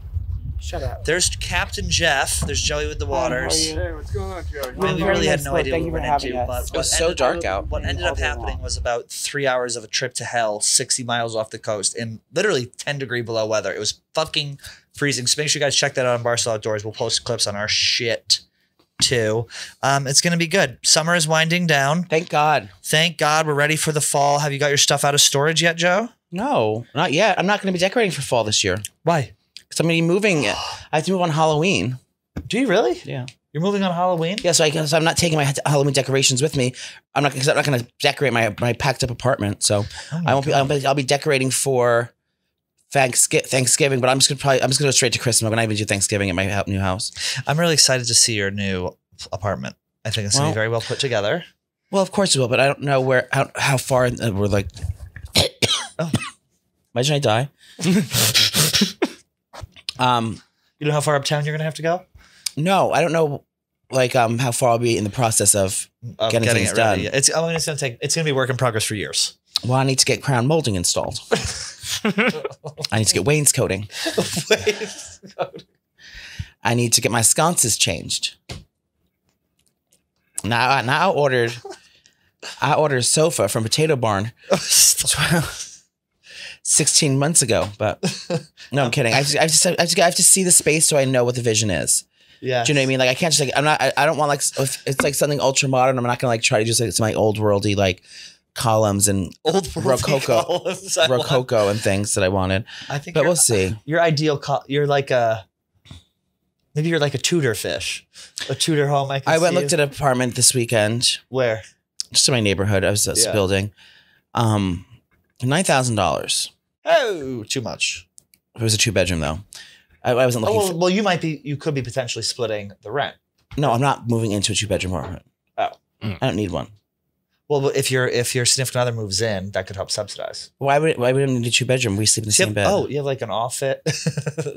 Shut up. There's Captain Jeff. There's Joey with the waters. Hey, what's going on, Joey? We really had no idea what we were into. But it was so dark out. What ended up happening was about 3 hours of a trip to hell, 60 miles off the coast, in literally 10-degree below weather. It was fucking freezing. So make sure you guys check that out on Barstool Outdoors. We'll post clips on our shit. It's going to be good. Summer is winding down. Thank God. Thank God. We're ready for the fall. Have you got your stuff out of storage yet, Joe? No, not yet. I'm not going to be decorating for fall this year. Why? Because I'm going to be moving. I have to move on Halloween. Do you really? Yeah. You're moving on Halloween? Yeah, so I'm not taking my Halloween decorations with me. I'm not going to decorate my packed up apartment. So I'll be decorating for Thanksgiving, but I'm just gonna go straight to Christmas. I'm gonna even do Thanksgiving at my new house. I'm really excited to see your new apartment. I think it's gonna be very well put together. Well, of course it will, but I don't know how far we're like. Imagine I die. You know how far uptown you're going to have to go? No, I don't know. Like how far I'll be in the process of getting things done. Yeah. It's, I mean, it's going to take. It's going to be work in progress for years. Well, I need to get crown molding installed. I need to get wainscoting. Wainscoting. I need to get my sconces changed. Now I ordered a sofa from Potato Barn 16 months ago, but no, I'm kidding. I have to see the space so I know what the vision is. Yeah. Do you know what I mean? Like I can't just like, I don't want like, it's like something ultra modern. I'm not going to like try to just like, it's my old worldy like columns and old Rococo and things that I wanted. I think, but we'll see. Your ideal, you're like a, maybe you're like a Tudor fish, a Tudor home. I looked at an apartment this weekend. Where? Just in my neighborhood. I was building, $9,000. Oh, too much. It was a 2-bedroom though. I wasn't looking. Oh, well, you might be. You could be potentially splitting the rent. No, I'm not moving into a 2-bedroom apartment. Oh, I don't need one. Well, if your significant other moves in, that could help subsidize. Why would I need a 2-bedroom? We sleep in the same bed. Oh, you have like an office.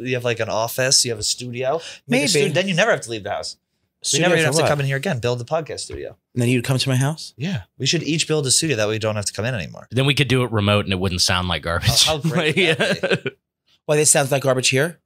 You have like an office. You have a studio. Maybe then you never have to leave the house. You never even have to come in here again. Build the podcast studio. And then you'd come to my house? Yeah. We should each build a studio that way you don't have to come in anymore. Then we could do it remote and it wouldn't sound like garbage. Oh, how great. Why this sounds like garbage here?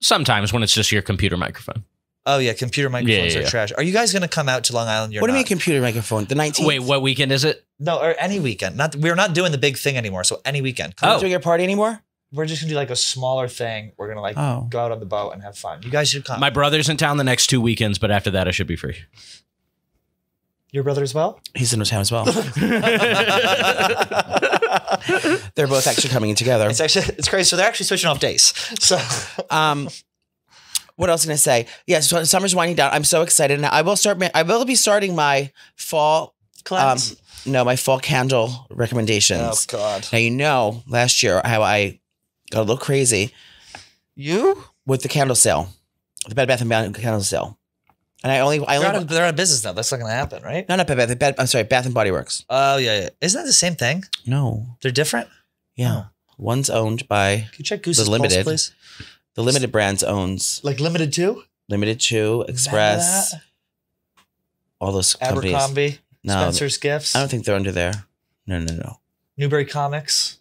Sometimes when it's just your computer microphone. Oh yeah, computer microphones are trash. Are you guys going to come out to Long Island? What do you mean computer microphone? The 19th. Wait, what weekend is it? No, or any weekend. We're not doing the big thing anymore. So any weekend. We're not doing your party anymore? We're just going to do like a smaller thing. We're going to like go out on the boat and have fun. You guys should come. My brother's in town the next 2 weekends, but after that I should be free. Your brother as well? He's in town as well. They're both actually coming in together. It's crazy. So they're actually switching off days. So, what else am I going to say? Yes. Yeah, so summer's winding down. I'm so excited. And I will be starting my fall class. My fall candle recommendations. Oh God. Now, you know, last year how I got a little crazy. You? With the candle sale, the Bed Bath & Beyond candle sale. And they're out of business now. That's not going to happen, right? No, not Bed Bath. I'm sorry, Bath and Body Works. Oh yeah. Isn't that the same thing? No, they're different. Yeah, one's owned by. Can you check Goose's Limited, please? The Limited Brands owns like Limited 2, Limited 2, Express, all those companies. Abercrombie, no, Spencer's Gifts. I don't think they're under there. No. Newberry Comics.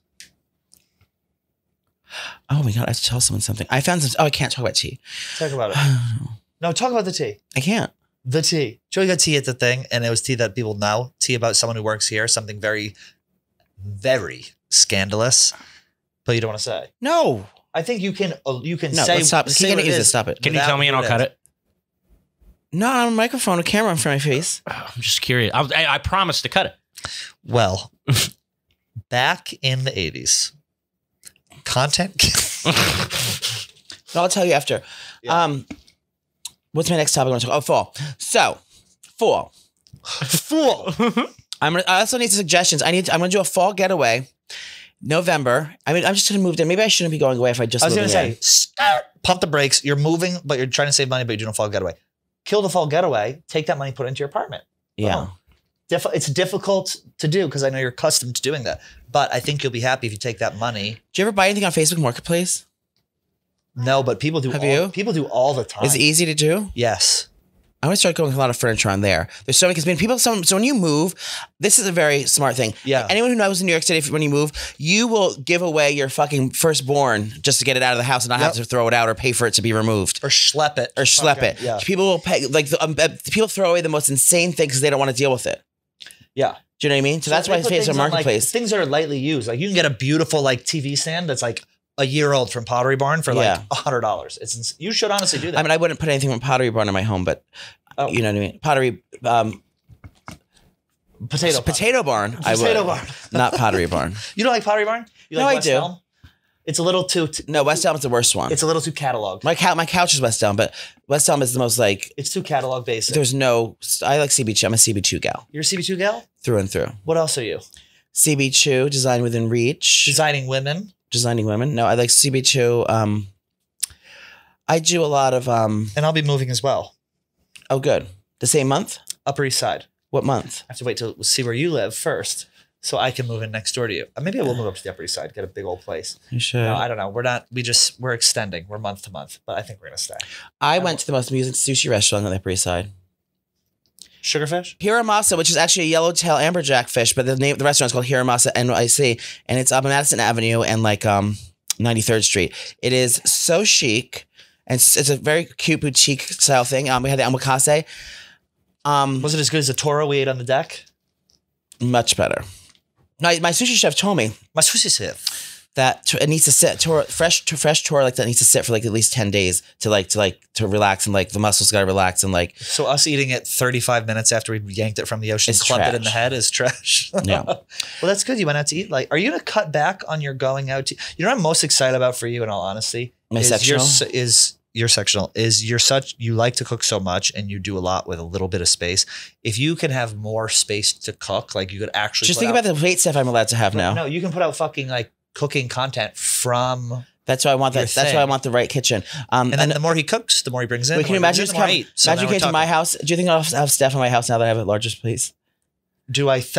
Oh my God! I have to tell someone something. I found some. Oh, I can't talk about tea. Talk about it. No, talk about the tea. I can't. The tea. Joey got tea at the thing, and it was tea that people know. Tea about someone who works here. Something very, very scandalous, but you don't want to say. No. I think you can no, say. Stop. Say what it is. Stop it. Can you tell me, and I'll cut it? No, I have a microphone, a camera in front of my face. Oh, I'm just curious. I promise to cut it. Well, back in the 80s, content. I'll tell you after. Yeah. What's my next topic I want to talk about? Oh, fall. So, fall. Fall. I also need some suggestions. I'm going to do a fall getaway. November. I mean, I'm just going to move there. Maybe I shouldn't be going away if I just I was going to say, pump the brakes. You're moving, but you're trying to save money, but you're doing a fall getaway. Kill the fall getaway. Take that money, put it into your apartment. Yeah. It's difficult to do because I know you're accustomed to doing that. But I think you'll be happy if you take that money. Do you ever buy anything on Facebook Marketplace? No, but people do. People do all the time. Is it easy to do? Yes. I want to start going with a lot of furniture on there. There's so many people. So when you move, this is a very smart thing. Yeah. Anyone who knows in New York City, when you move, you will give away your fucking firstborn just to get it out of the house and not have to throw it out or pay for it to be removed or schlep it . Yeah. People will pay like people throw away the most insane things because they don't want to deal with it. Yeah. Do you know what I mean? So that's why it's a marketplace. Like, things that are lightly used. Like you can get a beautiful like TV stand that's like a year old from Pottery Barn for like $100. You should honestly do that. I mean, I wouldn't put anything from Pottery Barn in my home, but you know what I mean? Pottery, Potato Barn. Not Pottery Barn. You don't like Pottery Barn? You like West Elm? It's a little too. No, West Elm is the worst one. It's a little too catalog. My couch is West Elm, but West Elm is the most like. It's too catalog based. There's no. I like CB2. I'm a CB2 gal. You're a CB2 gal? Through and through. What else are you? CB2, Design Within Reach. Designing Women. Designing Women. No, I like CB2. I do a lot of. And I'll be moving as well. Oh, good. The same month? Upper East Side. What month? I have to wait till see where you live first. so I can move in next door to you. Maybe I will move up to the Upper East Side, get a big old place. You should. No, I don't know. We're not, we're extending. We're month to month, but I think we're going to stay. I went to the most amusing sushi restaurant on the Upper East Side. Sugarfish? Hiramasa, which is actually a yellowtail amberjack fish, but the name of the restaurant is called Hiramasa NYC, and it's up on Madison Avenue and like 93rd Street. It is so chic, and it's a very cute boutique style thing. We had the omakase. Was it as good as the toro we ate on the deck? Much better. No, my sushi chef told me. My sushi chef that it needs to sit fresh toro like that needs to sit for like at least 10 days to relax and like the muscles got to relax and like. So us eating it 35 minutes after we yanked it from the ocean, clumped it in the head is trash. Yeah. Well, that's good. You went out to eat. Like, are you gonna cut back on your going out to? You know what I'm most excited about for you, in all honesty, you like to cook so much and you do a lot with a little bit of space. If you can have more space to cook, like you could actually just think about the weight stuff I'm allowed to have now. No, you can put out fucking like cooking content from. That's why I want that. That's why I want the right kitchen. And then the more he cooks, the more he brings in. Wait, can you imagine just coming? Imagine you came to my house. Do you think I'll have Steph in my house now that I have a larger place?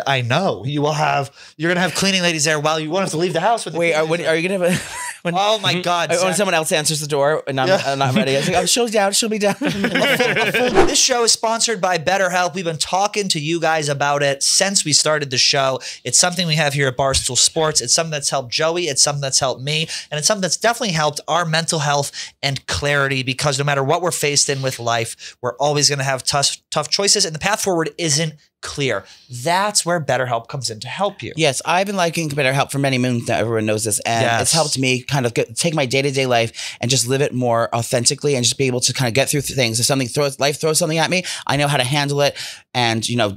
I know you will have. You're gonna have cleaning ladies there while you won't have to leave the house. With wait, are you gonna have? Oh my God! When someone else answers the door and I'm not ready, I think, oh, she'll be down. She'll be down. This show is sponsored by BetterHelp. We've been talking to you guys about it since we started the show. It's something we have here at Barstool Sports. It's something that's helped Joey. It's something that's helped me, and it's something that's definitely helped our mental health and clarity. Because no matter what we're faced in with life, we're always gonna have tough choices, and the path forward isn't clear. That's where BetterHelp comes in to help you. Yes, I've been liking BetterHelp for many moons now. Everyone knows this, and it's helped me kind of take my day-to-day life and just live it more authentically, and just be able to kind of get through things. If something life throws something at me, I know how to handle it, and you know,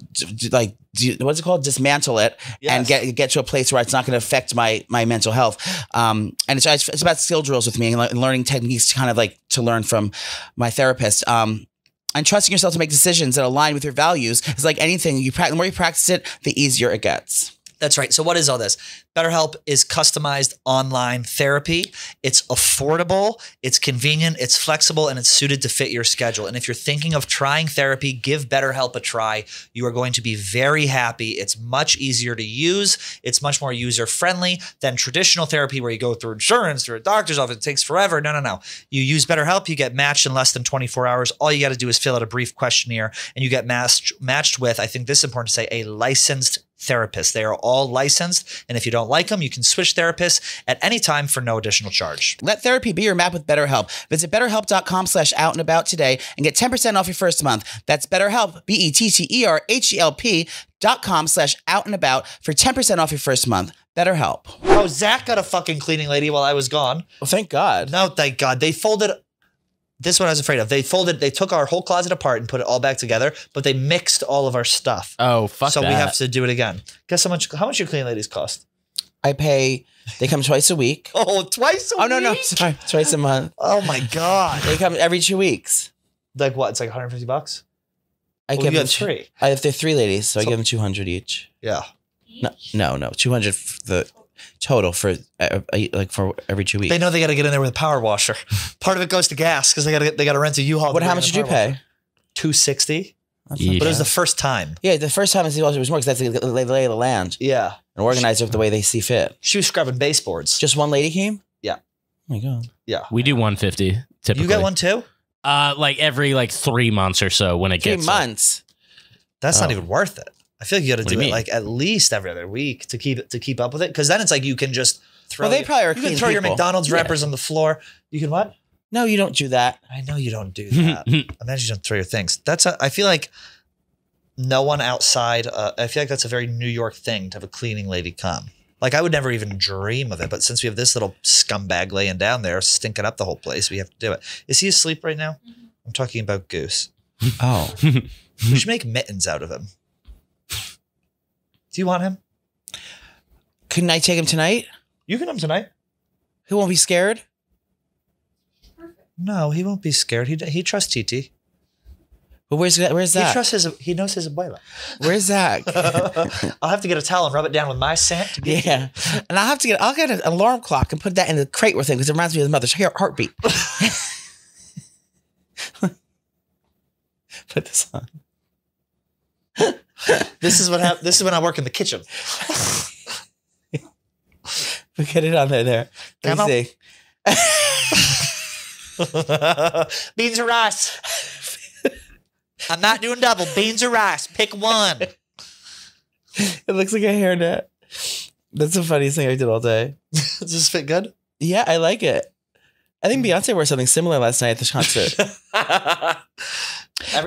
dismantle it and get to a place where it's not going to affect my mental health. And it's about skill drills with me and learning techniques to kind of like to learn from my therapist. And trusting yourself to make decisions that align with your values is like anything. The more you practice it, the easier it gets. That's right. So what is all this? BetterHelp is customized online therapy. It's affordable, it's convenient, it's flexible, and it's suited to fit your schedule. And if you're thinking of trying therapy, give BetterHelp a try. You are going to be very happy. It's much easier to use. It's much more user-friendly than traditional therapy where you go through insurance, through a doctor's office. It takes forever. No, no, no. You use BetterHelp, you get matched in less than 24 hours. All you got to do is fill out a brief questionnaire, and you get matched with, I think this is important to say, a licensed therapist. They are all licensed, and if you don't like them, you can switch therapists at any time for no additional charge. Let therapy be your map with BetterHelp. Visit BetterHelp.com/out and about today and get 10% off your first month. That's BetterHelp, BetterHelp.com/out and about for 10% off your first month. BetterHelp. Oh, Zach got a fucking cleaning lady while I was gone. Well, thank God. No, thank God. They folded. This one I was afraid of. They took our whole closet apart and put it all back together, but they mixed all of our stuff. Oh, fuck that. So we have to do it again. Guess how much your clean ladies cost? I pay, they come twice a week. Oh, twice a week? Oh, no, sorry, twice a month. Oh my God. They come every 2 weeks. Like what? It's like 150 bucks? I give them three. They're three ladies, so I give them 200 each. Yeah. No, 200 for the total for like for every 2 weeks. They know they got to get in there with a power washer. Part of it goes to gas because they got to rent a U-Haul. What? How much did you pay? $260. Yeah. But it was the first time. Yeah, the first time it was more because that's the lay of the land. Yeah, and organize it the way they see fit. She was scrubbing baseboards. Just one lady came. Yeah. Oh my God. Yeah. We do 150 typically. You got one too? Like every 3 months or so when it gets 3 months. That's not even worth it. I feel like you got to do it like at least every other week to keep up with it, because then it's like you can just throw. Well, they probably are. You can throw your McDonald's wrappers on the floor. You can what? No, you don't do that. I know you don't do that. Imagine you don't throw your things. I feel like no one outside. I feel like that's a very New York thing to have a cleaning lady come. Like I would never even dream of it, but since we have this little scumbag laying down there stinking up the whole place, we have to do it. Is he asleep right now? Mm-hmm. I'm talking about Goose. Oh, we should make mittens out of him. Do you want him? Couldn't I take him tonight? You can have him tonight. He won't be scared? No, he won't be scared. He trusts TT. But where's Zach? He trusts he knows his abuela. Where's Zach? I'll have to get a towel and rub it down with my scent. Yeah. And I'll get an alarm clock and put that in the crate with him because it reminds me of his mother's heartbeat. Put this on. This is when I work in the kitchen. We get it on there. Let me see. Beans or rice? I'm not doing double. Beans or rice? Pick one. It looks like a hairnet. That's the funniest thing I did all day. Does this fit good? Yeah, I like it. I think Beyonce wore something similar last night at the concert.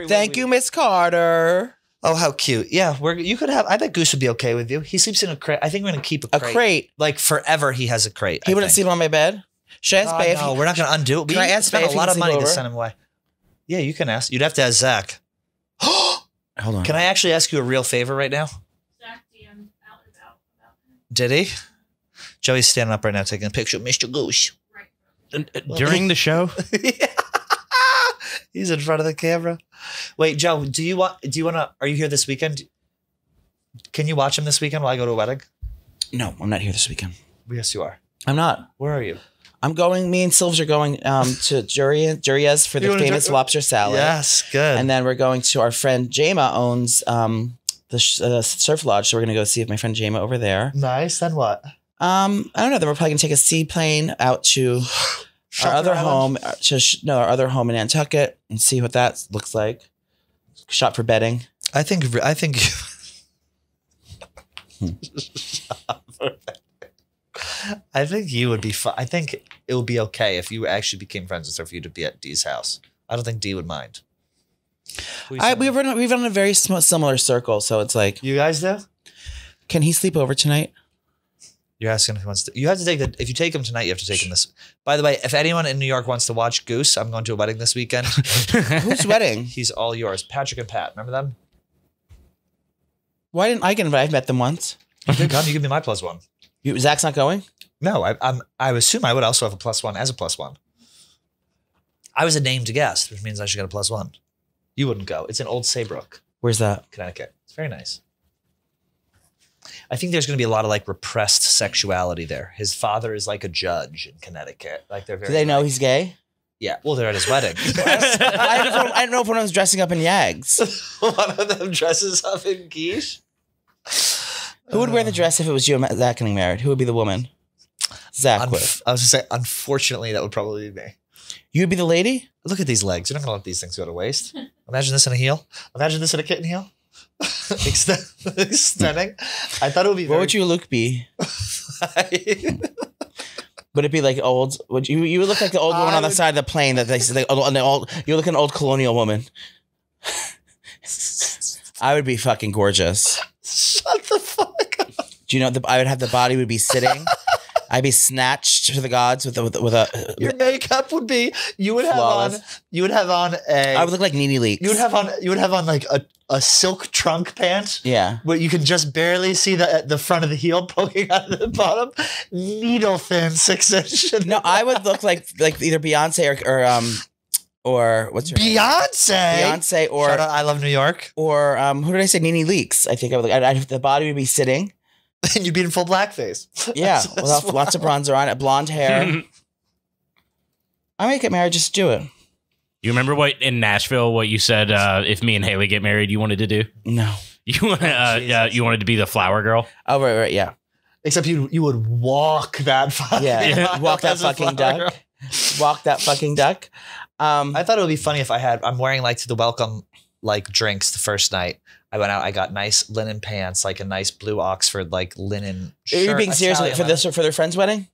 Thank you, Miss Carter. Oh, how cute. Yeah, you could have. I bet Goose would be okay with you. He sleeps in a crate. I think we're going to keep a crate. Like forever he has a crate. He wouldn't sleep on my bed? Should I ask Bae? No, we're not going to undo it. I spent a lot of money to send him away. Yeah, you can ask. You'd have to ask Zach. Hold on. Can I actually ask you a real favor right now? Zach DM'd out and out about him. Did he? Joey's standing up right now taking a picture of Mr. Goose. Right. During the show? Yeah. He's in front of the camera. Wait, Joe, are you here this weekend? Can you watch him this weekend while I go to a wedding? No, I'm not here this weekend. Yes, you are. I'm not. Where are you? I'm going, me and Sylvs are going to Juria's for the famous lobster salad. Yes, good. And then we're going to our friend Jema owns the surf lodge. So we're going to go see my friend Jema over there. Nice. Then what? I don't know. Then we're probably going to take a seaplane out to... our other home in Nantucket, and see what that looks like. Shop for bedding. I think. I think you would be fine. I think it would be okay if you actually became friends with her for you to be at Dee's house. I don't think Dee would mind. We've run a very similar circle, so it's like you guys do. Can he sleep over tonight? You're asking if he wants to. You have to take the. If you take him tonight, you have to take him this. By the way, if anyone in New York wants to watch Goose, I'm going to a wedding this weekend. Who's wedding? He's all yours. Patrick and Pat. Remember them? Why didn't I get invited? I've met them once. You could come. You give me my plus one. Zach's not going? No, I assume I would also have a plus one as a plus one. I was a named guest, which means I should get a plus one. You wouldn't go. It's in Old Saybrook. Where's that? Connecticut. It's very nice. I think there's going to be a lot of like repressed sexuality there. His father is like a judge in Connecticut. Like they're very. Do they know he's gay? Yeah. Well, they're at his wedding. I don't know if one of them's dressing up in yags. One of them dresses up in quiche. Who would wear the dress if it was you and Zach getting married? Who would be the woman? Zach would. I was going to say, unfortunately, that would probably be me. You'd be the lady? Look at these legs. You're not going to let these things go to waste. Imagine this in a heel. Imagine this in a kitten heel. Stunning. I thought it would be. What would your look be? Would it be like old? Would you would look like the old woman on the side of the plane that they like an old. You look like an old colonial woman. I would be fucking gorgeous. Shut the fuck up. Do you know I would have the body would be sitting. I'd be snatched to the gods with a. Your makeup would be. You would flawless. Have on. You would have on a. I would look like NeNe Leakes. You would have on like a silk trunk pant. Yeah. Where you can just barely see the front of the heel poking out of the bottom. Needle thin 6-inch. No, I would look like either Beyonce or what's her name? Beyonce or shout out, I Love New York or who did I say? NeNe Leakes. I think I would. The body would be sitting. And you'd be in full blackface. Yeah, with lots of bronzer on it, blonde hair. I may get married, just do it. You remember what in Nashville, what you said if me and Haley get married, you wanted to do? No. You wanted to be the flower girl? Oh, right, yeah. Except you would walk that fucking duck. Walk that fucking duck. I thought it would be funny if I'm wearing like to the welcome like drinks the first night. I went out. I got nice linen pants, like a nice blue Oxford, like linen shirt. Are you being serious for this or for their friend's wedding?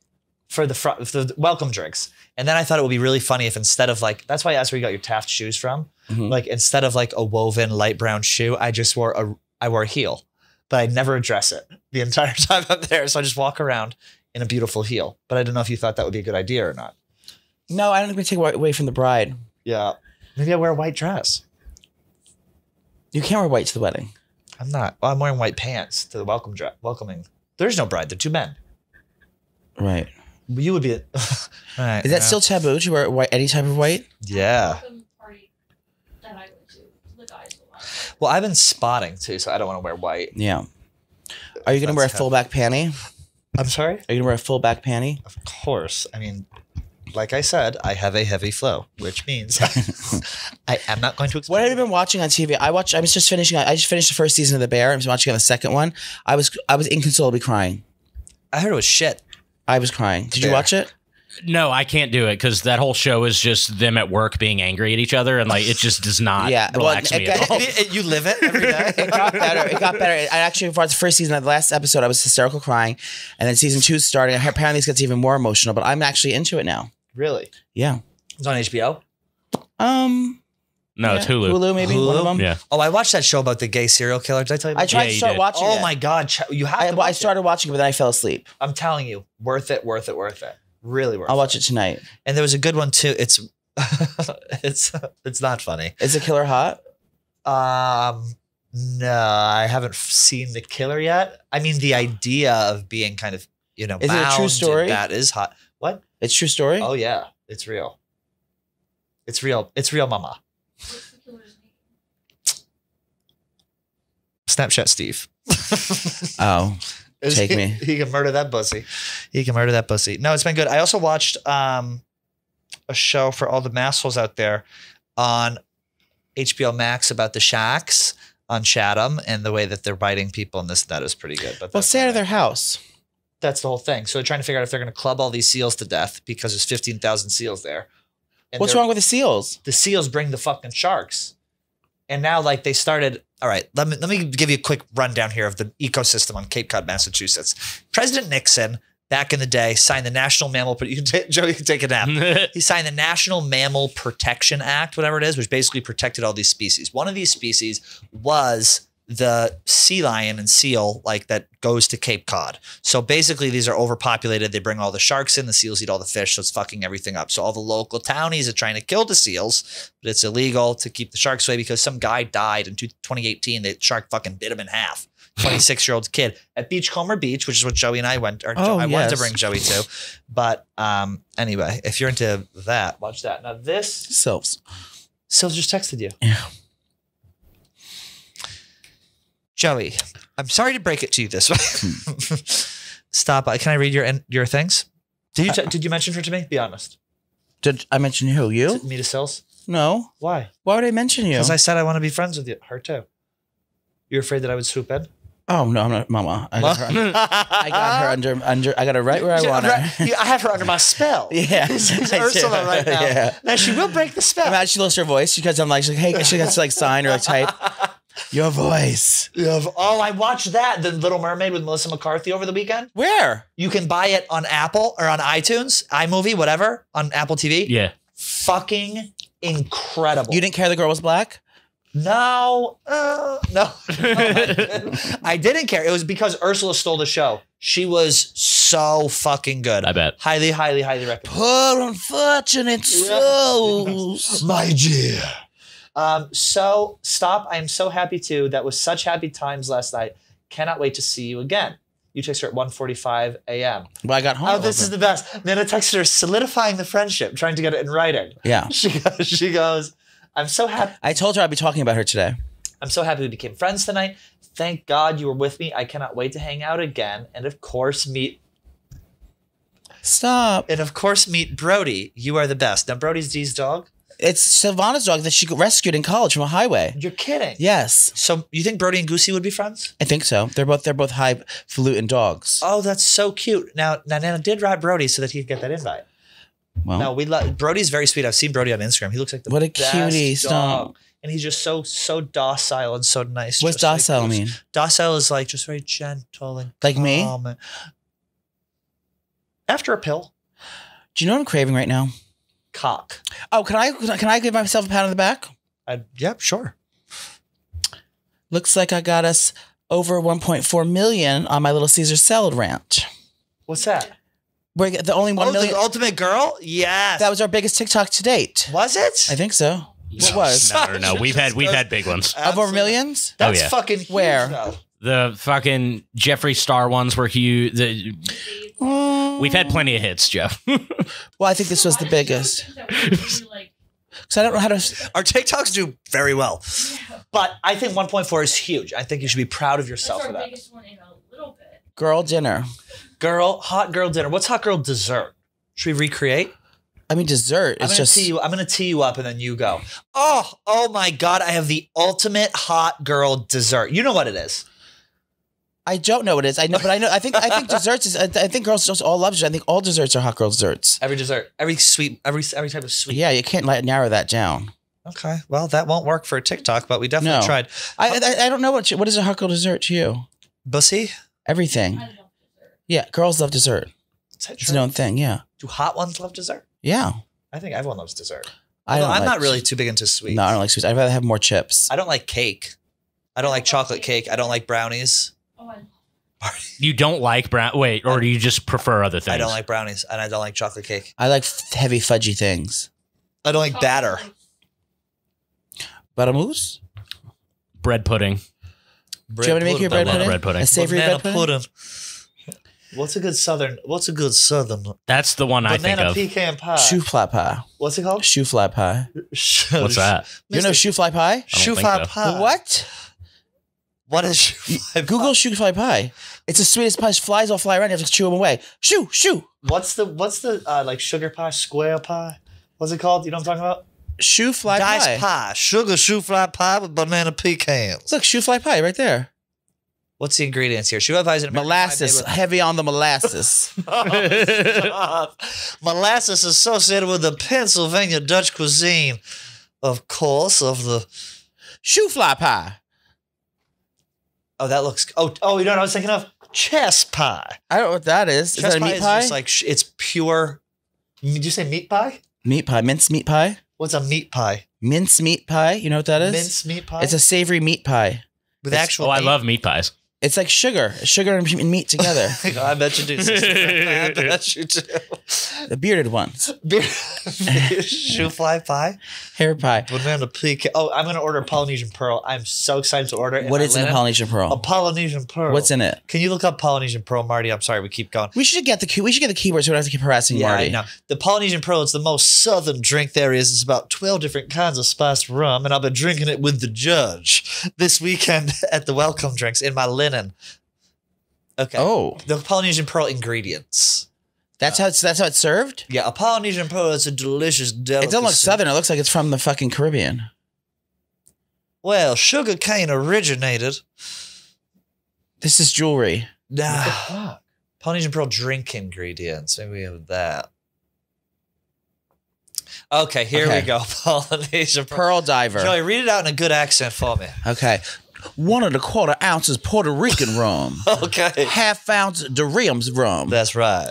For the welcome drinks. And then I thought it would be really funny if instead of like, that's why I asked where you got your Taft shoes from. Mm-hmm. Like instead of like a woven light brown shoe, I just wore I wore a heel, but I never address it the entire time I'm there. So I just walk around in a beautiful heel. But I don't know if you thought that would be a good idea or not. No, I don't think we take away from the bride. Yeah. Maybe I wear a white dress. You can't wear white to the wedding. I'm not. Well, I'm wearing white pants to the welcoming. There's no bride. They're two men. Right. You would be. All right. Is that still taboo to wear white, any type of white? Yeah. Well, I've been spotting too, so I don't want to wear white. Yeah. Are you going to wear a full back panty? I'm sorry? Are you going to wear a full back panty? Of course. I mean, like I said, I have a heavy flow, which means I am not going to explain. What have you been watching on TV? I just finished the first season of The Bear. I was watching on the second one. I was inconsolably crying. I heard it was shit. I was crying. Did you watch it? No, I can't do it because that whole show is just them at work being angry at each other, and like it just does not relax me at all. You live it every day. It got better. It got better. I actually, for the first season of the last episode, I was hysterical crying, and then season two started. Apparently, this gets even more emotional, but I'm actually into it now. Really? Yeah. It's on HBO? No, it's Hulu. Hulu, maybe one of them. Yeah. Oh, I watched that show about the gay serial killer. Did I tell you about that? I tried to start watching it. Oh my God. You have to watch it. I started watching it, but then I fell asleep. I'm telling you, worth it, worth it, worth it. Really worth it. I'll watch it tonight. And there was a good one too. It's it's not funny. Is The Killer hot? No, I haven't seen The Killer yet. I mean, the idea of being kind of, you know, is it a true story? That is hot. What? It's true story? Oh yeah, it's real. It's real. It's real, mama. What's the killer's name? Snapchat Steve. Oh. Take me. He can murder that pussy. He can murder that pussy. No, it's been good. I also watched a show for all the massholes out there on HBO Max about the shacks on Chatham and the way that they're biting people, and this and that is pretty good. But well, stay out of their house. That's the whole thing. So they're trying to figure out if they're going to club all these seals to death because there's 15,000 seals there. And what's wrong with the seals? The seals bring the fucking sharks. And now, like, they started. All right, let me give you a quick rundown here of the ecosystem on Cape Cod, Massachusetts. President Nixon, back in the day, signed the National Mammal. Joe, you can take a nap. He signed the National Mammal Protection Act, whatever it is, which basically protected all these species. One of these species was the sea lion and seal, like, that goes to Cape Cod. So basically these are overpopulated. They bring all the sharks in, the seals eat all the fish. So it's fucking everything up. So all the local townies are trying to kill the seals, but it's illegal to keep the sharks away because some guy died in 2018. The shark fucking bit him in half. 26-year-old kid at Beachcomber Beach, which is what Joey and I went, or I wanted to bring Joey to. But anyway, if you're into that, watch that. Now this. Silves just texted you. Yeah. Joey, I'm sorry to break it to you this way. Stop. Can I read your things? Did you mention her to me? Be honest. Did I mention who? You? Me to Sills? No. Why? Why would I mention you? Because I said I want to be friends with you. Her too. You're afraid that I would swoop in? Oh no, I'm not, Mama. I got her right where I want her. I have her under my spell. Yeah, she's Ursula right now. Yeah. Now she will break the spell. Imagine she lost her voice because I'm like, she's like, hey, she has to like sign or like type. Your voice. Oh, I watched that. The Little Mermaid with Melissa McCarthy over the weekend. Where? You can buy it on Apple or on iTunes, iMovie, whatever, on Apple TV. Yeah. Fucking incredible. You didn't care the girl was black? No. No. I didn't care. It was because Ursula stole the show. She was so fucking good. I bet. Highly, highly, highly recommended. Poor unfortunate souls. My dear. I am so happy too. That was such happy times last night. Cannot wait to see you again. You texted her at 1:45 a.m. Well, I got home. Oh, this is the best. Then I texted her solidifying the friendship, trying to get it in writing. Yeah. She goes, I'm so happy. I told her I'd be talking about her today. I'm so happy we became friends tonight. Thank God you were with me. I cannot wait to hang out again. And of course meet. Stop. And of course meet Brody. You are the best. Now Brody's Dee's dog. It's Silvana's dog that she rescued in college from a highway. You're kidding. Yes. So you think Brody and Goosey would be friends? I think so. They're both highfalutin dogs. Oh, that's so cute. Now Nana did ride Brody so that he'd get that invite. Well, no, we love Brody's very sweet. I've seen Brody on Instagram. He looks like the what a best cutie dog. And he's just so docile and so nice. What's docile mean? Docile is like just very gentle and like calm. Me? And after a pill. Do you know what I'm craving right now? Cock. Oh, can I give myself a pat on the back? Yep, sure. Looks like I got us over 1.4 million on my Little Caesar salad ranch. What's that? We're the only 1 million. The ultimate girl? Yes. That was our biggest TikTok to date. Was it? I think so. Yes. What was? No. We've had big ones. Of over millions? That's fucking huge. Where? Though. The fucking Jeffree Star ones were huge. We've had plenty of hits, Jeff. Well, I think this was the biggest. Because I don't know how to. Our TikToks do very well. Yeah. But I think 1.4 is huge. I think you should be proud of yourself for that. That's our biggest one in a little bit. Girl dinner. Hot girl dinner. What's hot girl dessert? Should we recreate? I mean, dessert. I'm gonna tee you up, and then you go. Oh my God! I have the ultimate hot girl dessert. You know what it is? I don't know what it is. I know, but I know. I think desserts is. I think girls just all love dessert. I think all desserts are hot girl desserts. Every dessert, every type of sweet. Yeah, you can't narrow that down. Okay, well, that won't work for a TikTok, but we definitely tried. I don't know what is a hot girl dessert to you? Bussy? Everything. I love dessert. Yeah, girls love dessert. Is that true? It's their own thing. Yeah. Do hot ones love dessert? Yeah, I think everyone loves dessert. I'm not really too big into sweets. No, I don't like sweets. I'd rather have more chips. I don't like cake. I don't like chocolate cake. I don't like brownies. Oh, you don't like brown? Wait, or do you just prefer other things? I don't like brownies, and I don't like chocolate cake. I like heavy fudgy things. I don't like batter. Buttermousse, bread pudding. Do you want me to make your bread pudding? Bread pudding. A savory bread pudding. What's a good southern? That's the one I think of. Banana pecan pie. Shoe fly pie. What's it called? Shoe fly pie. What's that? You know shoe fly pie? Shoe fly pie. What? What is shoe fly pie? Google shoe fly pie. It's the sweetest pie. Flies all fly around. You have to chew them away. Shoo, shoo. What's the like sugar pie, square pie? What's it called? You know what I'm talking about? Shoe fly pie. Dice pie. Sugar shoe fly pie with banana pecans. Look, shoe fly pie right there. What's the ingredients here? Shoe fly pie is molasses, heavy on the molasses. Oh, molasses associated with the Pennsylvania Dutch cuisine, of course, of the shoe fly pie. Oh, that looks. Oh, you know what I was thinking of? Chess pie. I don't know what that is. Chess is that a meat pie? Is just like it's pure. Did you say meat pie? Meat pie, mince meat pie. What's a meat pie? Mince meat pie. You know what that is? Mince meat pie. It's a savory meat pie. With actual meat. I love meat pies. It's like sugar and meat together. I bet you do. I bet you do. The bearded ones. Shoe fly pie. Hair pie. Banana pecan. Oh, I'm going to order Polynesian Pearl. I'm so excited to order it. What is in a Polynesian Pearl? A Polynesian Pearl. What's in it? Can you look up Polynesian Pearl, Marty? I'm sorry, we keep going. We should get the keywords so we don't have to keep harassing Marty. Yeah, no. The Polynesian Pearl is the most southern drink there is. It's about 12 different kinds of spiced rum, and I've been drinking it with the judge this weekend at the Welcome Drinks in my linen. Okay. Oh. The Polynesian Pearl ingredients. That's how it's served? Yeah, a Polynesian Pearl is a delicious delicacy. It doesn't look southern. It looks like it's from the fucking Caribbean. Well, sugar cane originated. This is jewelry. Nah. What the fuck? Polynesian Pearl drink ingredients. Maybe we have that. Okay, here we go. Polynesian Pearl Diver. Joey, read it out in a good accent for me. Okay. 1 1/4 ounces Puerto Rican rum. Okay. 1/2 ounce Durium's rum. That's right.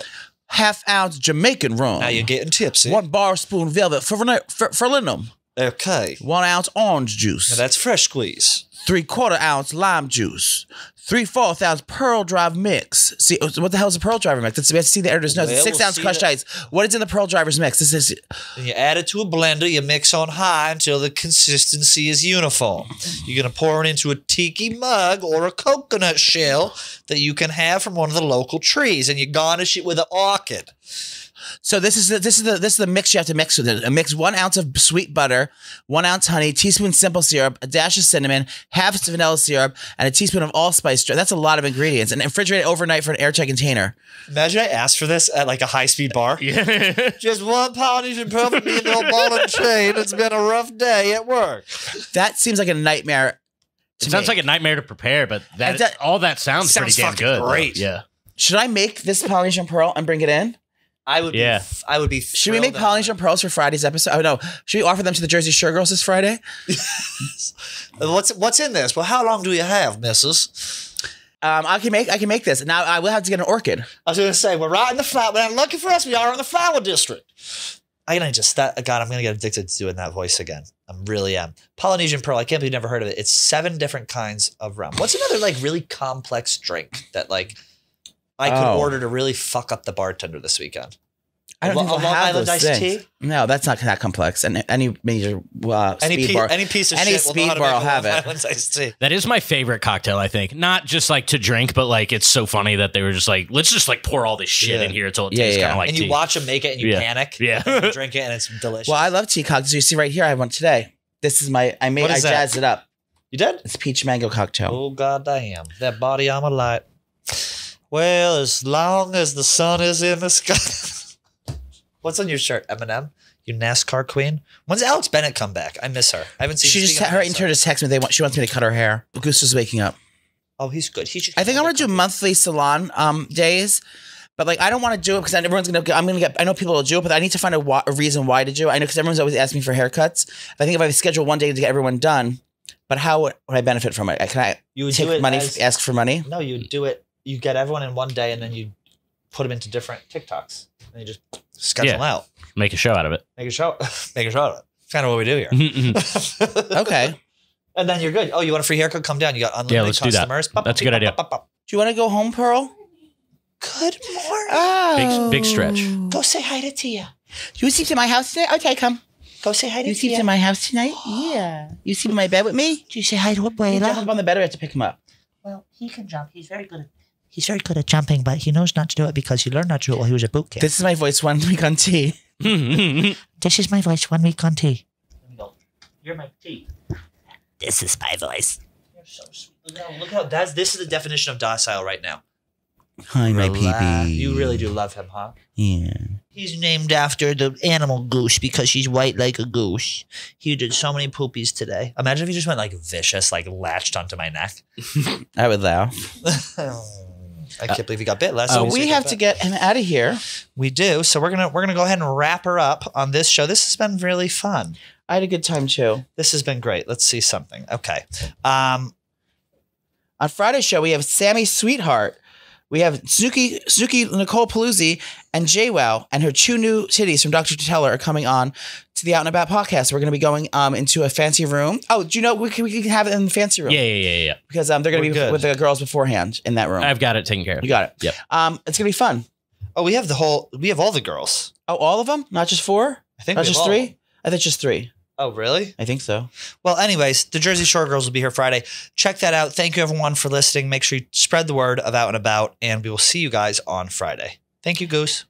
1/2 ounce Jamaican rum. Now you're getting tipsy. 1 bar spoon Velvet Ferlinum. Okay. 1 ounce orange juice. Now that's fresh squeeze. 3/4 ounce lime juice. 3/4 ounce Pearl Drive mix. See, what the hell is a Pearl Driver mix? That's, we have to see the editor's notes. Well, 6 ounce crushed ice. What is in the Pearl Driver's mix? This is. When you add it to a blender, you mix on high until the consistency is uniform. You're going to pour it into a tiki mug or a coconut shell that you can have from one of the local trees, and you garnish it with an orchid. So this is the mix you have to mix with it. Mix 1 ounce of sweet butter, 1 ounce honey, teaspoon simple syrup, a dash of cinnamon, 1/2 vanilla syrup, and a teaspoon of allspice. That's a lot of ingredients, and refrigerate it overnight for an airtight container. Imagine I asked for this at like a high-speed bar. Yeah. Just 1 Polynesian Pearl for me and the old ball and chain. It's been a rough day at work. That seems like a nightmare. It sounds like a nightmare to prepare, but all that sounds pretty damn good. Great. Though. Yeah. Should I make this Polynesian Pearl and bring it in? I would be. Should we make Polynesian Pearls for Friday's episode? Oh no! Should we offer them to the Jersey Shore girls this Friday? What's in this? Well, how long do you have, Mrs.? I can make this. Now I will have to get an orchid. I was going to say we're right in the flower. Lucky for us, we are in the flower district. God, I'm going to get addicted to doing that voice again. I really am. Polynesian Pearl. I can't believe you've never heard of it. It's 7 different kinds of rum. What's another like really complex drink that like? I could order to really fuck up the bartender this weekend. I don't think we'll have those iced tea? No, that's not that complex. And any major any piece of shit, any speed bar will have it. That is my favorite cocktail, I think. Not just like to drink, but like it's so funny that they were just like, let's just like pour all this shit in here until it tastes kind of like tea. And you watch them make it and you panic. Yeah, and you drink it and it's delicious. Well, I love tea cocktails. You see right here, I have one today. This is my I jazzed it up. You did? It's peach mango cocktail. Oh goddamn! That Body Armor light. Well, as long as the sun is in the sky. What's on your shirt? Eminem? You NASCAR queen? When's Alex Bennett come back? I miss her. I haven't seen her. Her intern just texted me. She wants me to cut her hair. Goose is waking up. Oh, he's good. He should. I think I'm going to do monthly salon days. But like, I don't want to do it because everyone's going to, I know people will do it, but I need to find a reason why to do it. I know because everyone's always asking me for haircuts. I think if I schedule one day to get everyone done, but how would I benefit from it? Can I take money, ask for money? No, you do it. You get everyone in one day and then you put them into different TikToks and you just schedule them out. Make a show out of it. Make a show out of it. It's kind of what we do here. Okay. And then you're good. Oh, you want a free haircut? Come down. You got unlimited customers. Do that. That's a good idea. Do you want to go home, Pearl? Good morning. Oh. Big stretch. Go say hi to Tia. You sleep in my house today? Okay, come. Go say hi to Tia. You sleep in my house tonight? Yeah. You sleep in my bed with me? Do you say hi to Abuela? He jump up on the bed or I have to pick him up? Well, he can jump. He's very good at jumping, but he knows not to do it because he learned not to do it while he was at boot camp. This is my voice one week on tea. This is my voice one week on tea. Let me go. You're my tea. This is my voice. You're so sweet. Look how this is the definition of docile right now. Hi, my PB. You really do love him, huh? Yeah. He's named after the animal Goose because she's white like a goose. He did so many poopies today. Imagine if he just went like vicious, like latched onto my neck. I would laugh. I can't believe he got bit last time. We have to get him out of here. We do. So we're gonna go ahead and wrap her up on this show. This has been really fun. I had a good time too. This has been great. Let's see something. Okay. On Friday's show we have Sammy Sweetheart. We have Snooki Nicole Paluzzi and JWoww and her two new titties from Dr. Teller are coming on to the Out and About podcast. We're going to be going into a fancy room. Oh, do you know we can have it in the fancy room? Yeah. Because they're going to be good with the girls beforehand in that room. I've got it taken care of. You got it. Yep. It's going to be fun. Oh, we have all the girls. Oh, all of them? Not just four? I think not just three. I think just three. Oh, really? I think so. Well, anyways, the Jersey Shore Girls will be here Friday. Check that out. Thank you, everyone, for listening. Make sure you spread the word of Out and About, and we will see you guys on Friday. Thank you, Goose.